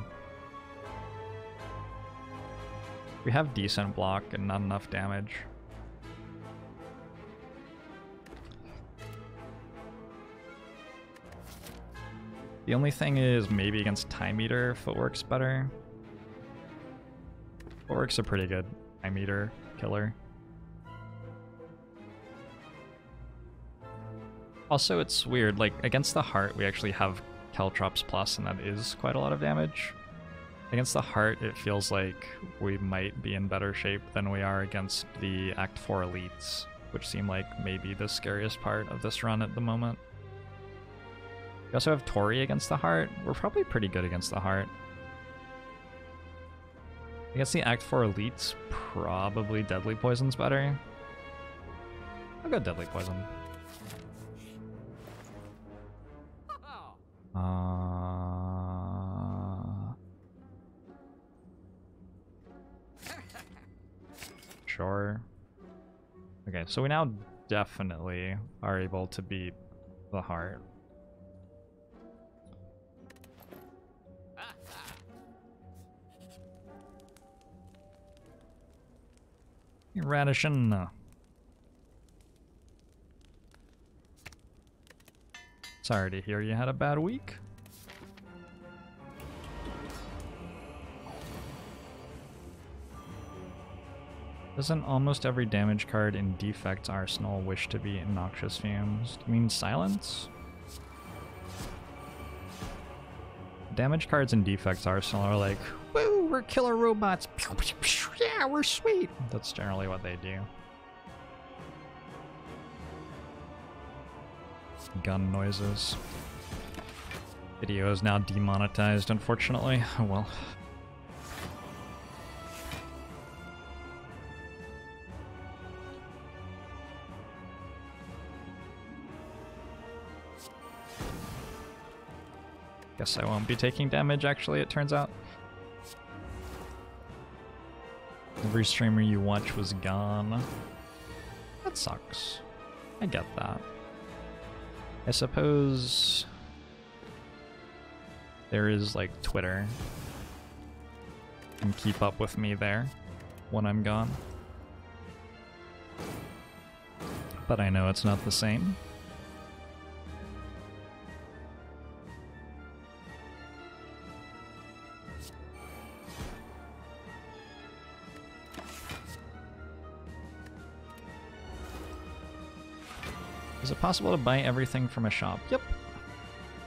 We have decent block and not enough damage. The only thing is, maybe against Time Eater, Footwork's better. Footwork's a pretty good Time Eater killer. Also, it's weird, like, against the Heart, we actually have Caltrop's Plus, and that is quite a lot of damage. Against the Heart, it feels like we might be in better shape than we are against the Act four Elites, which seem like maybe the scariest part of this run at the moment. We also have Tori against the Heart. We're probably pretty good against the Heart. Against the Act four Elites, probably Deadly Poison's better. I'll go Deadly Poison. Uh... Sure. Okay, so we now definitely are able to beat the Heart. You're radishing. Sorry to hear you had a bad week. Doesn't almost every damage card in Defect's arsenal wish to be Noxious Fumes? Do you mean Silence? Damage cards in Defect's arsenal are like, woo, we're killer robots. Pew, pew, pew. Yeah, we're sweet. That's generally what they do. Gun noises. Video is now demonetized, unfortunately. Oh well. Guess I won't be taking damage, actually, it turns out. Every streamer you watch was gone. That sucks. I get that. I suppose there is like Twitter. And keep up with me there when I'm gone. But I know it's not the same. Is it possible to buy everything from a shop? Yep.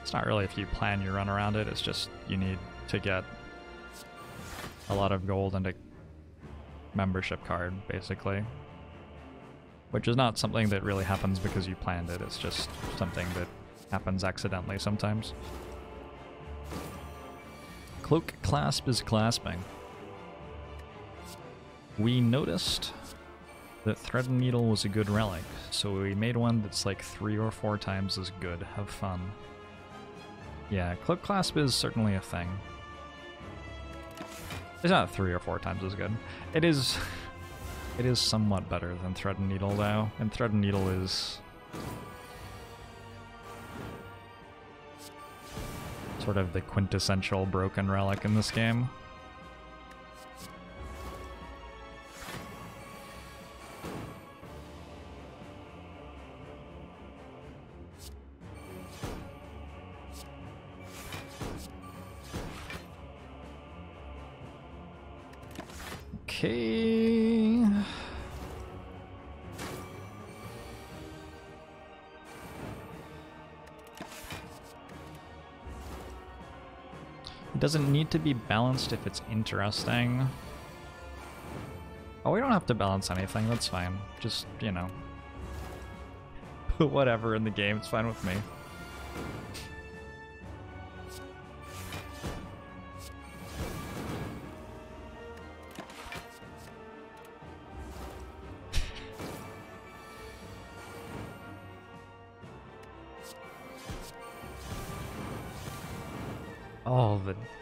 It's not really if you plan your run around it, it's just you need to get a lot of gold and a membership card, basically. Which is not something that really happens because you planned it, it's just something that happens accidentally sometimes. Cloak Clasp is clasping. We noticed that Thread and Needle was a good relic, so we made one that's like three or four times as good. Have fun. Yeah, Cloak Clasp is certainly a thing. It's not three or four times as good. It is... It is somewhat better than Thread and Needle, though. And Thread and Needle is... sort of the quintessential broken relic in this game. Okay. It doesn't need to be balanced if it's interesting. Oh, we don't have to balance anything, that's fine. Just, you know, put whatever in the game, it's fine with me.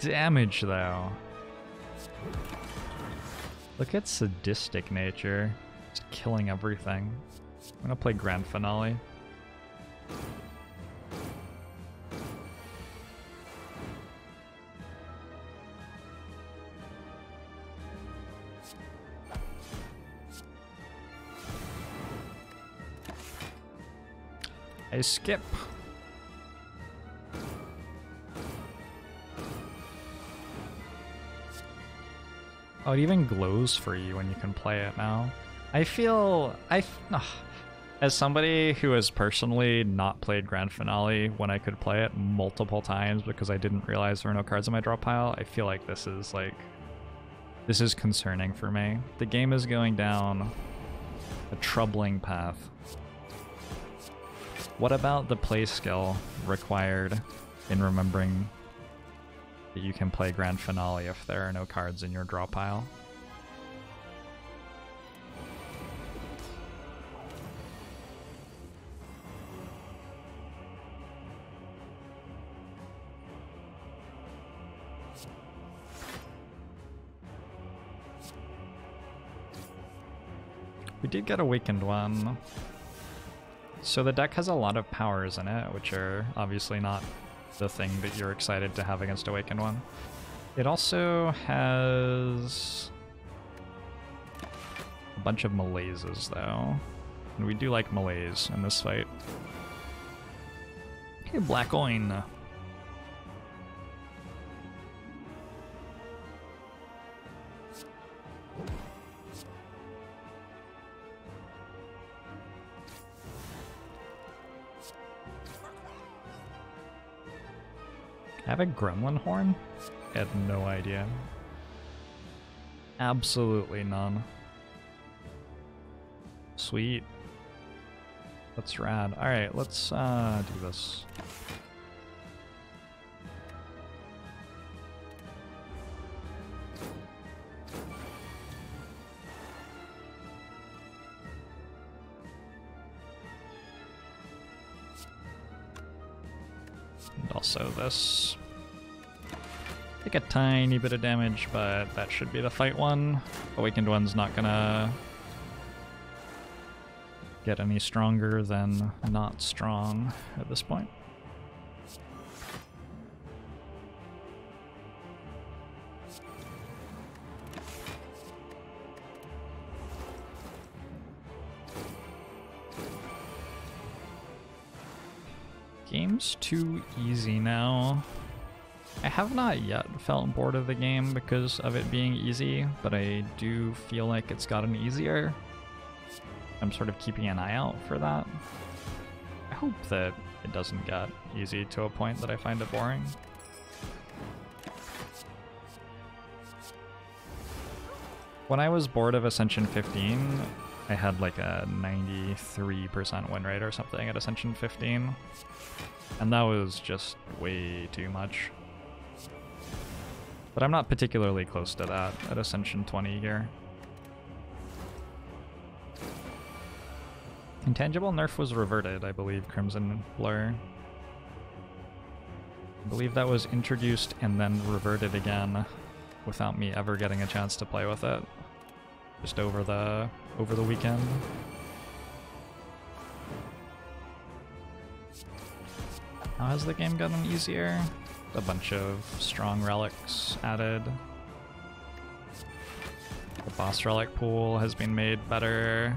Damage, though. Look at Sadistic Nature. Just killing everything. I'm gonna play Grand Finale. I skip. Oh, it even glows for you when you can play it now. I feel... I, ugh. As somebody who has personally not played Grand Finale when I could play it multiple times because I didn't realize there were no cards in my draw pile, I feel like this is, like... this is concerning for me. The game is going down a troubling path. What about the play skill required in remembering that you can play Grand Finale if there are no cards in your draw pile? We did get Awakened One. So the deck has a lot of powers in it, which are obviously not the thing that you're excited to have against Awakened One. It also has a bunch of Malaises, though. And we do like Malaise in this fight. Okay, Black Oin. I have a gremlin horn? I had no idea. Absolutely none. Sweet. That's rad. Alright, let's uh, do this. And also this. Take a tiny bit of damage, but that should be the fight one. Awakened One's not gonna get any stronger than not strong at this point. Game's too easy now. I have not yet felt bored of the game because of it being easy, but I do feel like it's gotten easier. I'm sort of keeping an eye out for that. I hope that it doesn't get easy to a point that I find it boring. When I was bored of Ascension fifteen, I had like a ninety-three percent win rate or something at Ascension fifteen, and that was just way too much. But I'm not particularly close to that at Ascension twenty here. Intangible nerf was reverted, I believe, Crimson Blur. I believe that was introduced and then reverted again without me ever getting a chance to play with it. Just over the over the weekend. How has the game gotten easier? A bunch of strong relics added. The boss relic pool has been made better.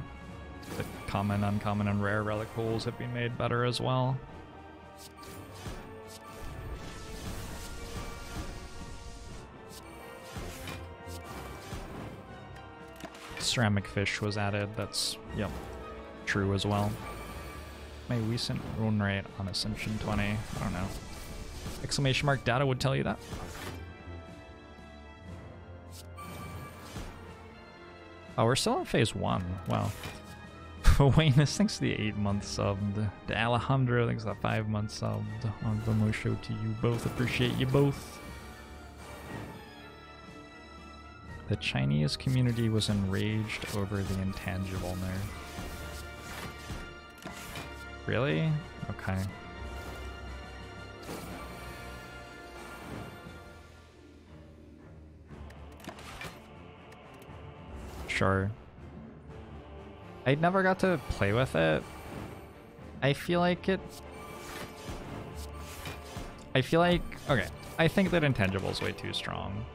The common, uncommon, and rare relic pools have been made better as well. Ceramic Fish was added, that's, yep, true as well. My recent rune rate on Ascension twenty, I don't know. Exclamation mark data would tell you that. Oh, we're still in phase one, wow. Waynes thanks to the eight month subbed. To Alejandro, thanks to the five month subbed. On the Mo Show to you both. Appreciate you both. The Chinese community was enraged over the Intangible nerf. Really? Okay. Sure. I never got to play with it. I feel like it... I feel like... Okay. I think that Intangible is way too strong.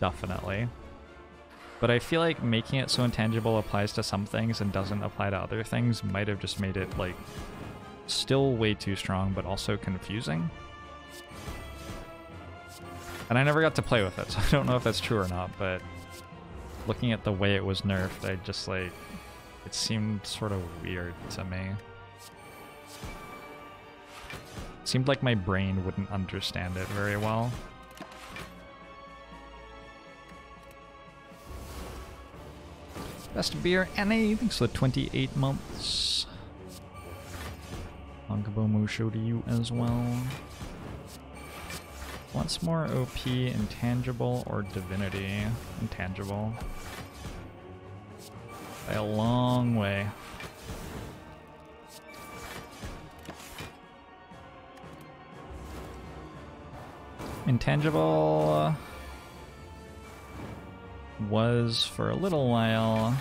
Definitely. But I feel like making it so Intangible applies to some things and doesn't apply to other things might have just made it, like, still way too strong, but also confusing. And I never got to play with it, so I don't know if that's true or not, but looking at the way it was nerfed, I just, like... It seemed sort of weird to me. It seemed like my brain wouldn't understand it very well. Best beer, N A, thanks for the twenty-eight months. Longabomo show to you as well. What's more O P, Intangible or Divinity? Intangible. By a long way. Intangible was, for a little while,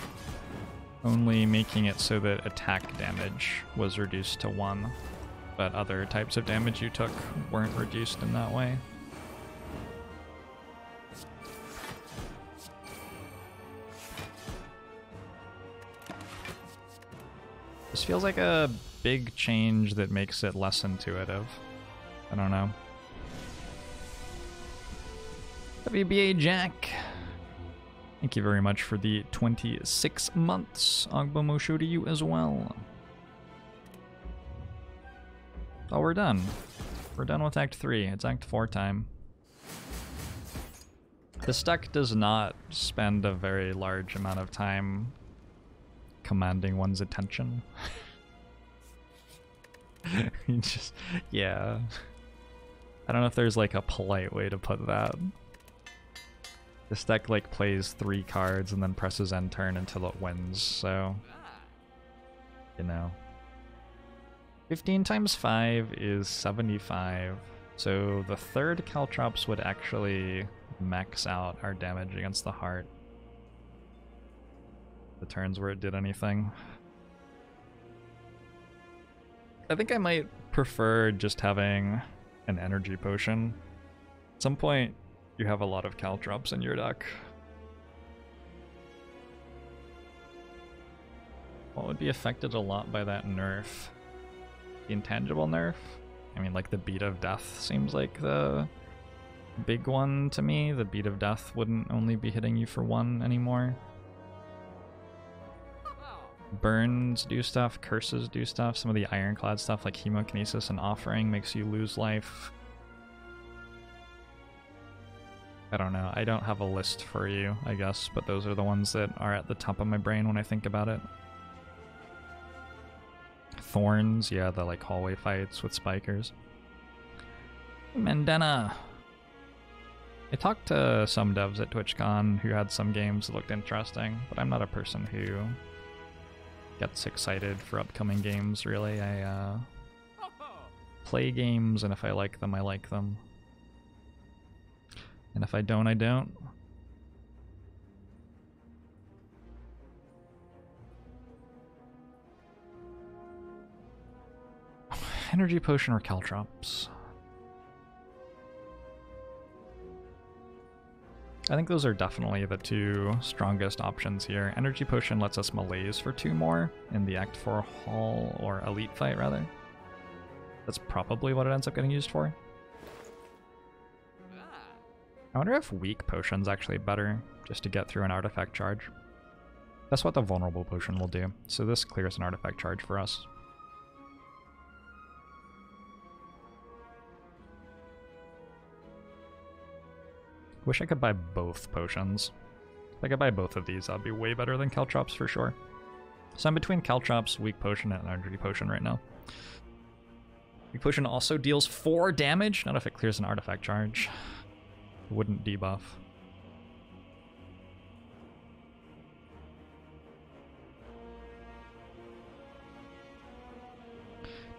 only making it so that attack damage was reduced to one, but other types of damage you took weren't reduced in that way. This feels like a big change that makes it less intuitive. I don't know. W B A Jack, thank you very much for the twenty-six months. Ogbomo show to you as well. Oh, we're done. We're done with Act three. It's Act four time. This deck does not spend a very large amount of time commanding one's attention. You just, yeah. I don't know if there's like a polite way to put that. This deck like plays three cards and then presses end turn until it wins, so, you know. fifteen times five is seventy-five, so the third Caltrops would actually max out our damage against the heart. The turns where it did anything. I think I might prefer just having an energy potion. At some point, you have a lot of Caltrops in your deck. What would be affected a lot by that nerf? The Intangible nerf? I mean, like, the Beat of Death seems like the big one to me. The Beat of Death wouldn't only be hitting you for one anymore. Burns do stuff, curses do stuff, some of the Ironclad stuff like Hemokinesis and Offering makes you lose life. I don't know, I don't have a list for you, I guess, but those are the ones that are at the top of my brain when I think about it. Thorns, yeah, the like hallway fights with spikers. Mandana! I talked to some devs at TwitchCon who had some games that looked interesting, but I'm not a person who gets excited for upcoming games, really. I uh, play games, and if I like them, I like them. And if I don't, I don't. Energy Potion or Caltrops? I think those are definitely the two strongest options here. Energy Potion lets us Malaise for two more in the Act four Hall, or Elite fight, rather. That's probably what it ends up getting used for. I wonder if Weak Potion's actually better, just to get through an Artifact Charge. That's what the Vulnerable Potion will do, so this clears an Artifact Charge for us. Wish I could buy both potions. If I could buy both of these, I'd be way better than Caltrops for sure. So I'm between Caltrops, Weak Potion, and Energy Potion right now. Weak Potion also deals four damage. Not if it clears an Artifact Charge. It wouldn't debuff.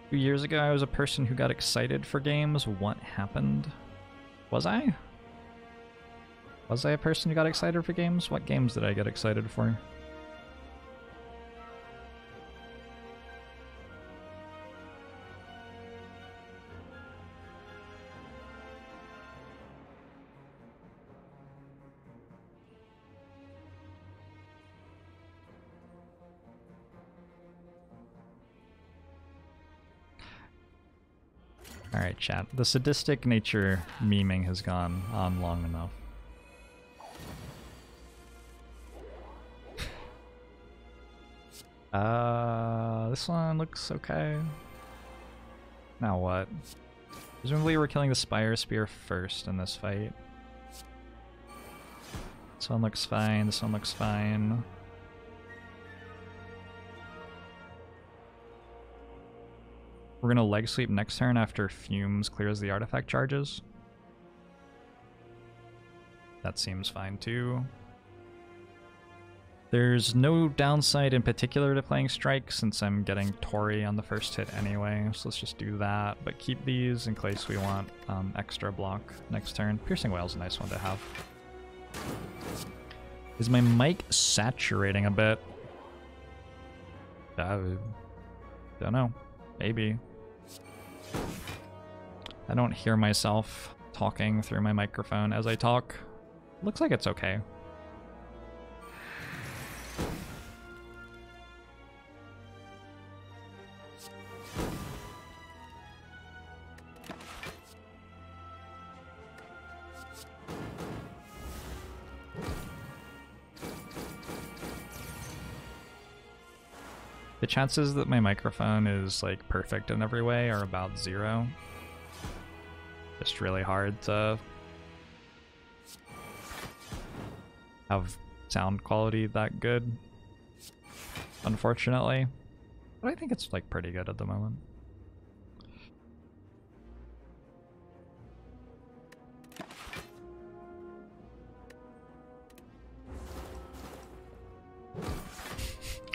Two years ago, I was a person who got excited for games. What happened? Was I? Was I a person who got excited for games? What games did I get excited for? Alright, chat. The sadistic nature memeing has gone on long enough. Uh, this one looks okay. Now what? Presumably we're killing the Spire Spear first in this fight. This one looks fine, this one looks fine. We're gonna Leg Sweep next turn after Fumes clears the Artifact Charges. That seems fine too. There's no downside in particular to playing Strike since I'm getting Tori on the first hit anyway, so let's just do that. But keep these in case we want um, extra block next turn. Piercing Wail's a nice one to have. Is my mic saturating a bit? Uh, don't know. Maybe. I don't hear myself talking through my microphone as I talk. Looks like it's okay. The chances that my microphone is like perfect in every way are about zero. Just really hard to have sound quality that good, unfortunately. But I think it's like pretty good at the moment.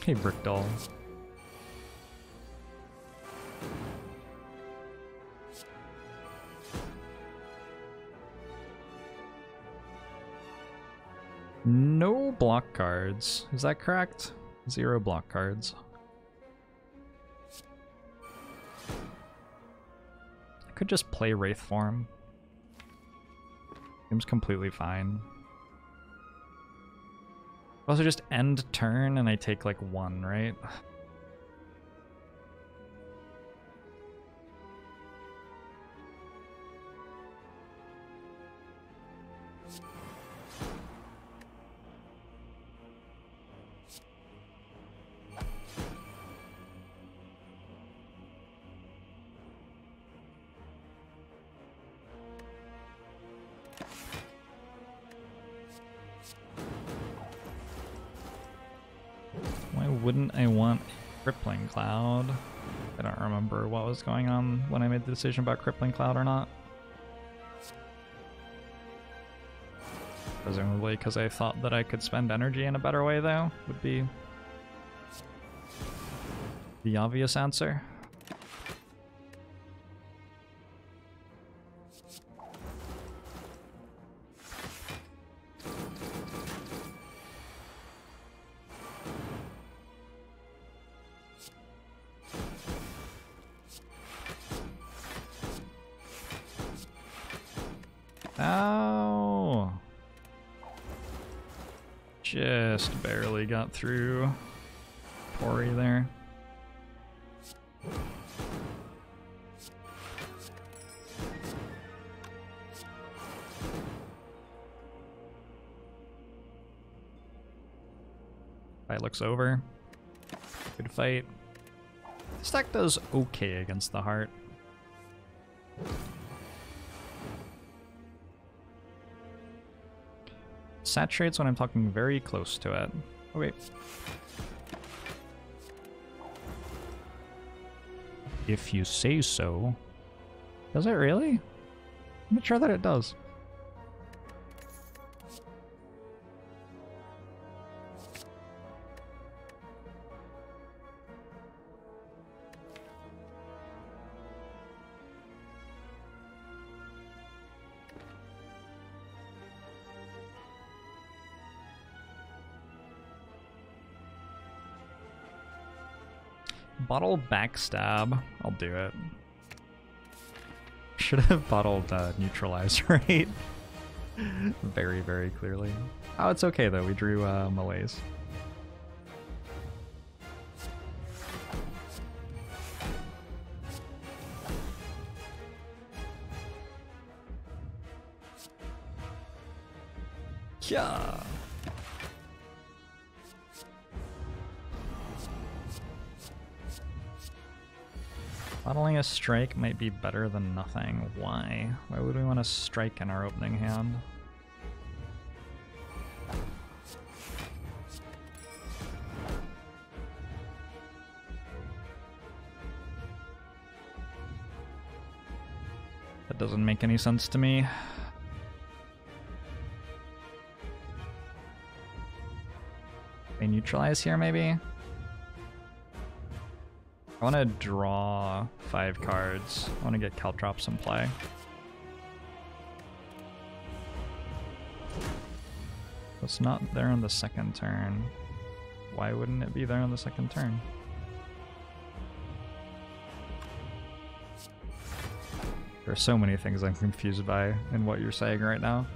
Hey, Brick Doll. No block cards. Is that correct? Zero block cards. I could just play Wraithform. Seems completely fine. Also just end turn and I take like one, right? Wouldn't I want Crippling Cloud? I don't remember what was going on when I made the decision about Crippling Cloud or not. Presumably because I thought that I could spend energy in a better way, though, would be the obvious answer. Just barely got through Tori there. Fight looks over. Good fight. This deck does okay against the heart. Saturates when I'm talking very close to it. Oh, wait. If you say so. Does it really? I'm not sure that it does. Bottle backstab. I'll do it. Should have bottled uh, neutralize, right? Very, very clearly. Oh, it's okay though. We drew uh, Malaise. Yeah. Bottling a strike might be better than nothing. Why? Why would we want to strike in our opening hand? That doesn't make any sense to me. They neutralize here, maybe? I want to draw five cards. I want to get Caltrop some play. It's not there on the second turn. Why wouldn't it be there on the second turn? There are so many things I'm confused by in what you're saying right now.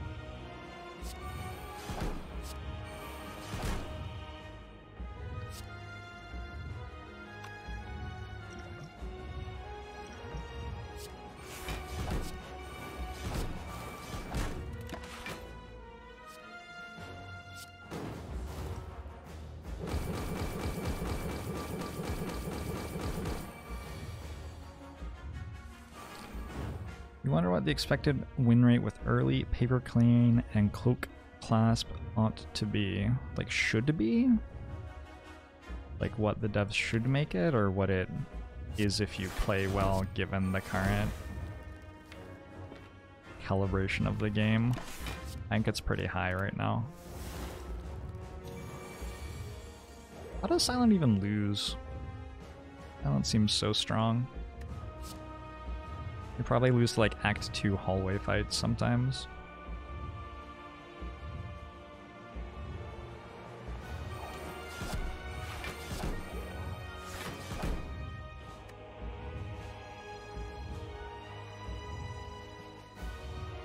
The expected win rate with early Paper Crane and Cloak Clasp ought to be, like, should be, like what the devs should make it, or what it is if you play well given the current calibration of the game. I think it's pretty high right now. How does Silent even lose? Silent seems so strong. You probably lose to, like, Act two hallway fights sometimes.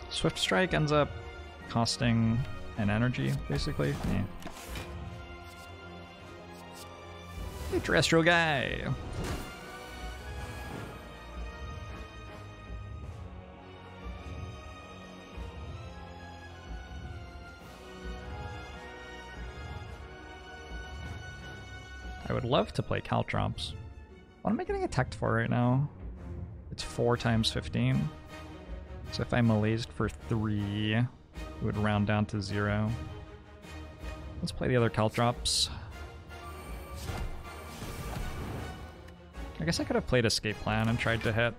Swift Strike ends up costing an energy, basically. Yeah. Hey, terrestrial guy! I would love to play Caltrops. What am I getting attacked for right now? It's four times fifteen. So if I malaised for three, it would round down to zero. Let's play the other Caltrops. I guess I could have played Escape Plan and tried to hit.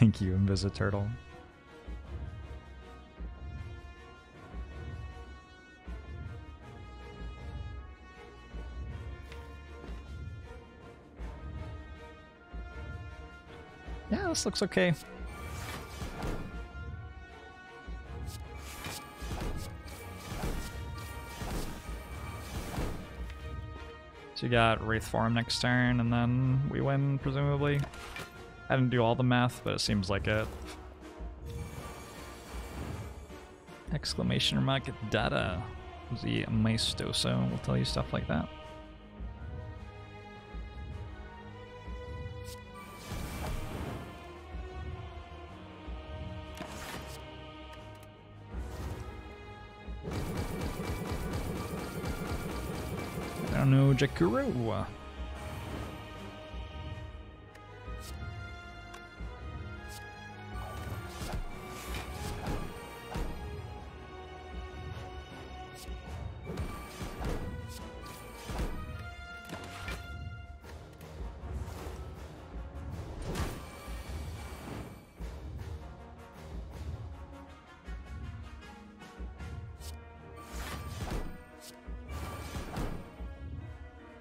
Thank you, Invisiturtle. Yeah, this looks okay. So you got Wraithform next turn, and then we win, presumably. I didn't do all the math, but it seems like it. Exclamation mark data. The Maestoso will tell you stuff like that. I don't know, Jakuru.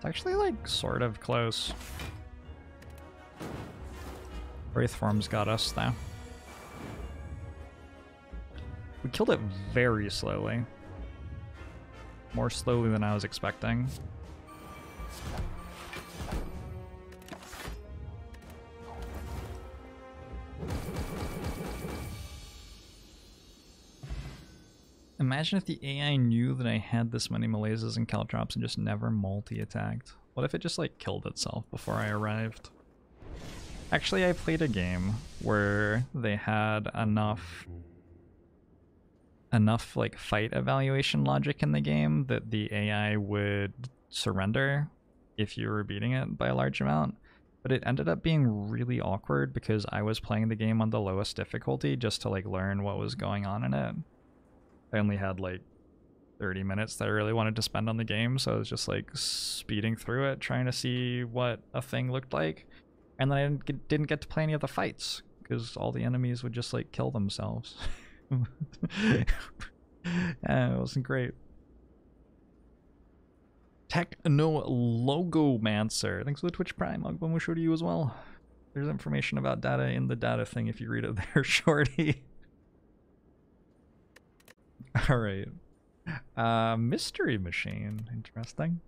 Actually, like, sort of close. Wraithform's got us, though. We killed it very slowly. More slowly than I was expecting. Imagine if the A I knew that I had this many Malaises and Caltrops and just never multi-attacked. What if it just like killed itself before I arrived? Actually, I played a game where they had enough enough like fight evaluation logic in the game that the A I would surrender if you were beating it by a large amount. But it ended up being really awkward because I was playing the game on the lowest difficulty just to like learn what was going on in it. I only had like thirty minutes that I really wanted to spend on the game, so I was just like speeding through it, trying to see what a thing looked like. And then I didn't get, didn't get to play any of the fights, because all the enemies would just like kill themselves. Yeah, it wasn't great. Technologomancer. Thanks for the Twitch Prime. Ogbomu show to you as well. There's information about data in the data thing if you read it there, shorty. All right. Uh, mystery machine. Interesting.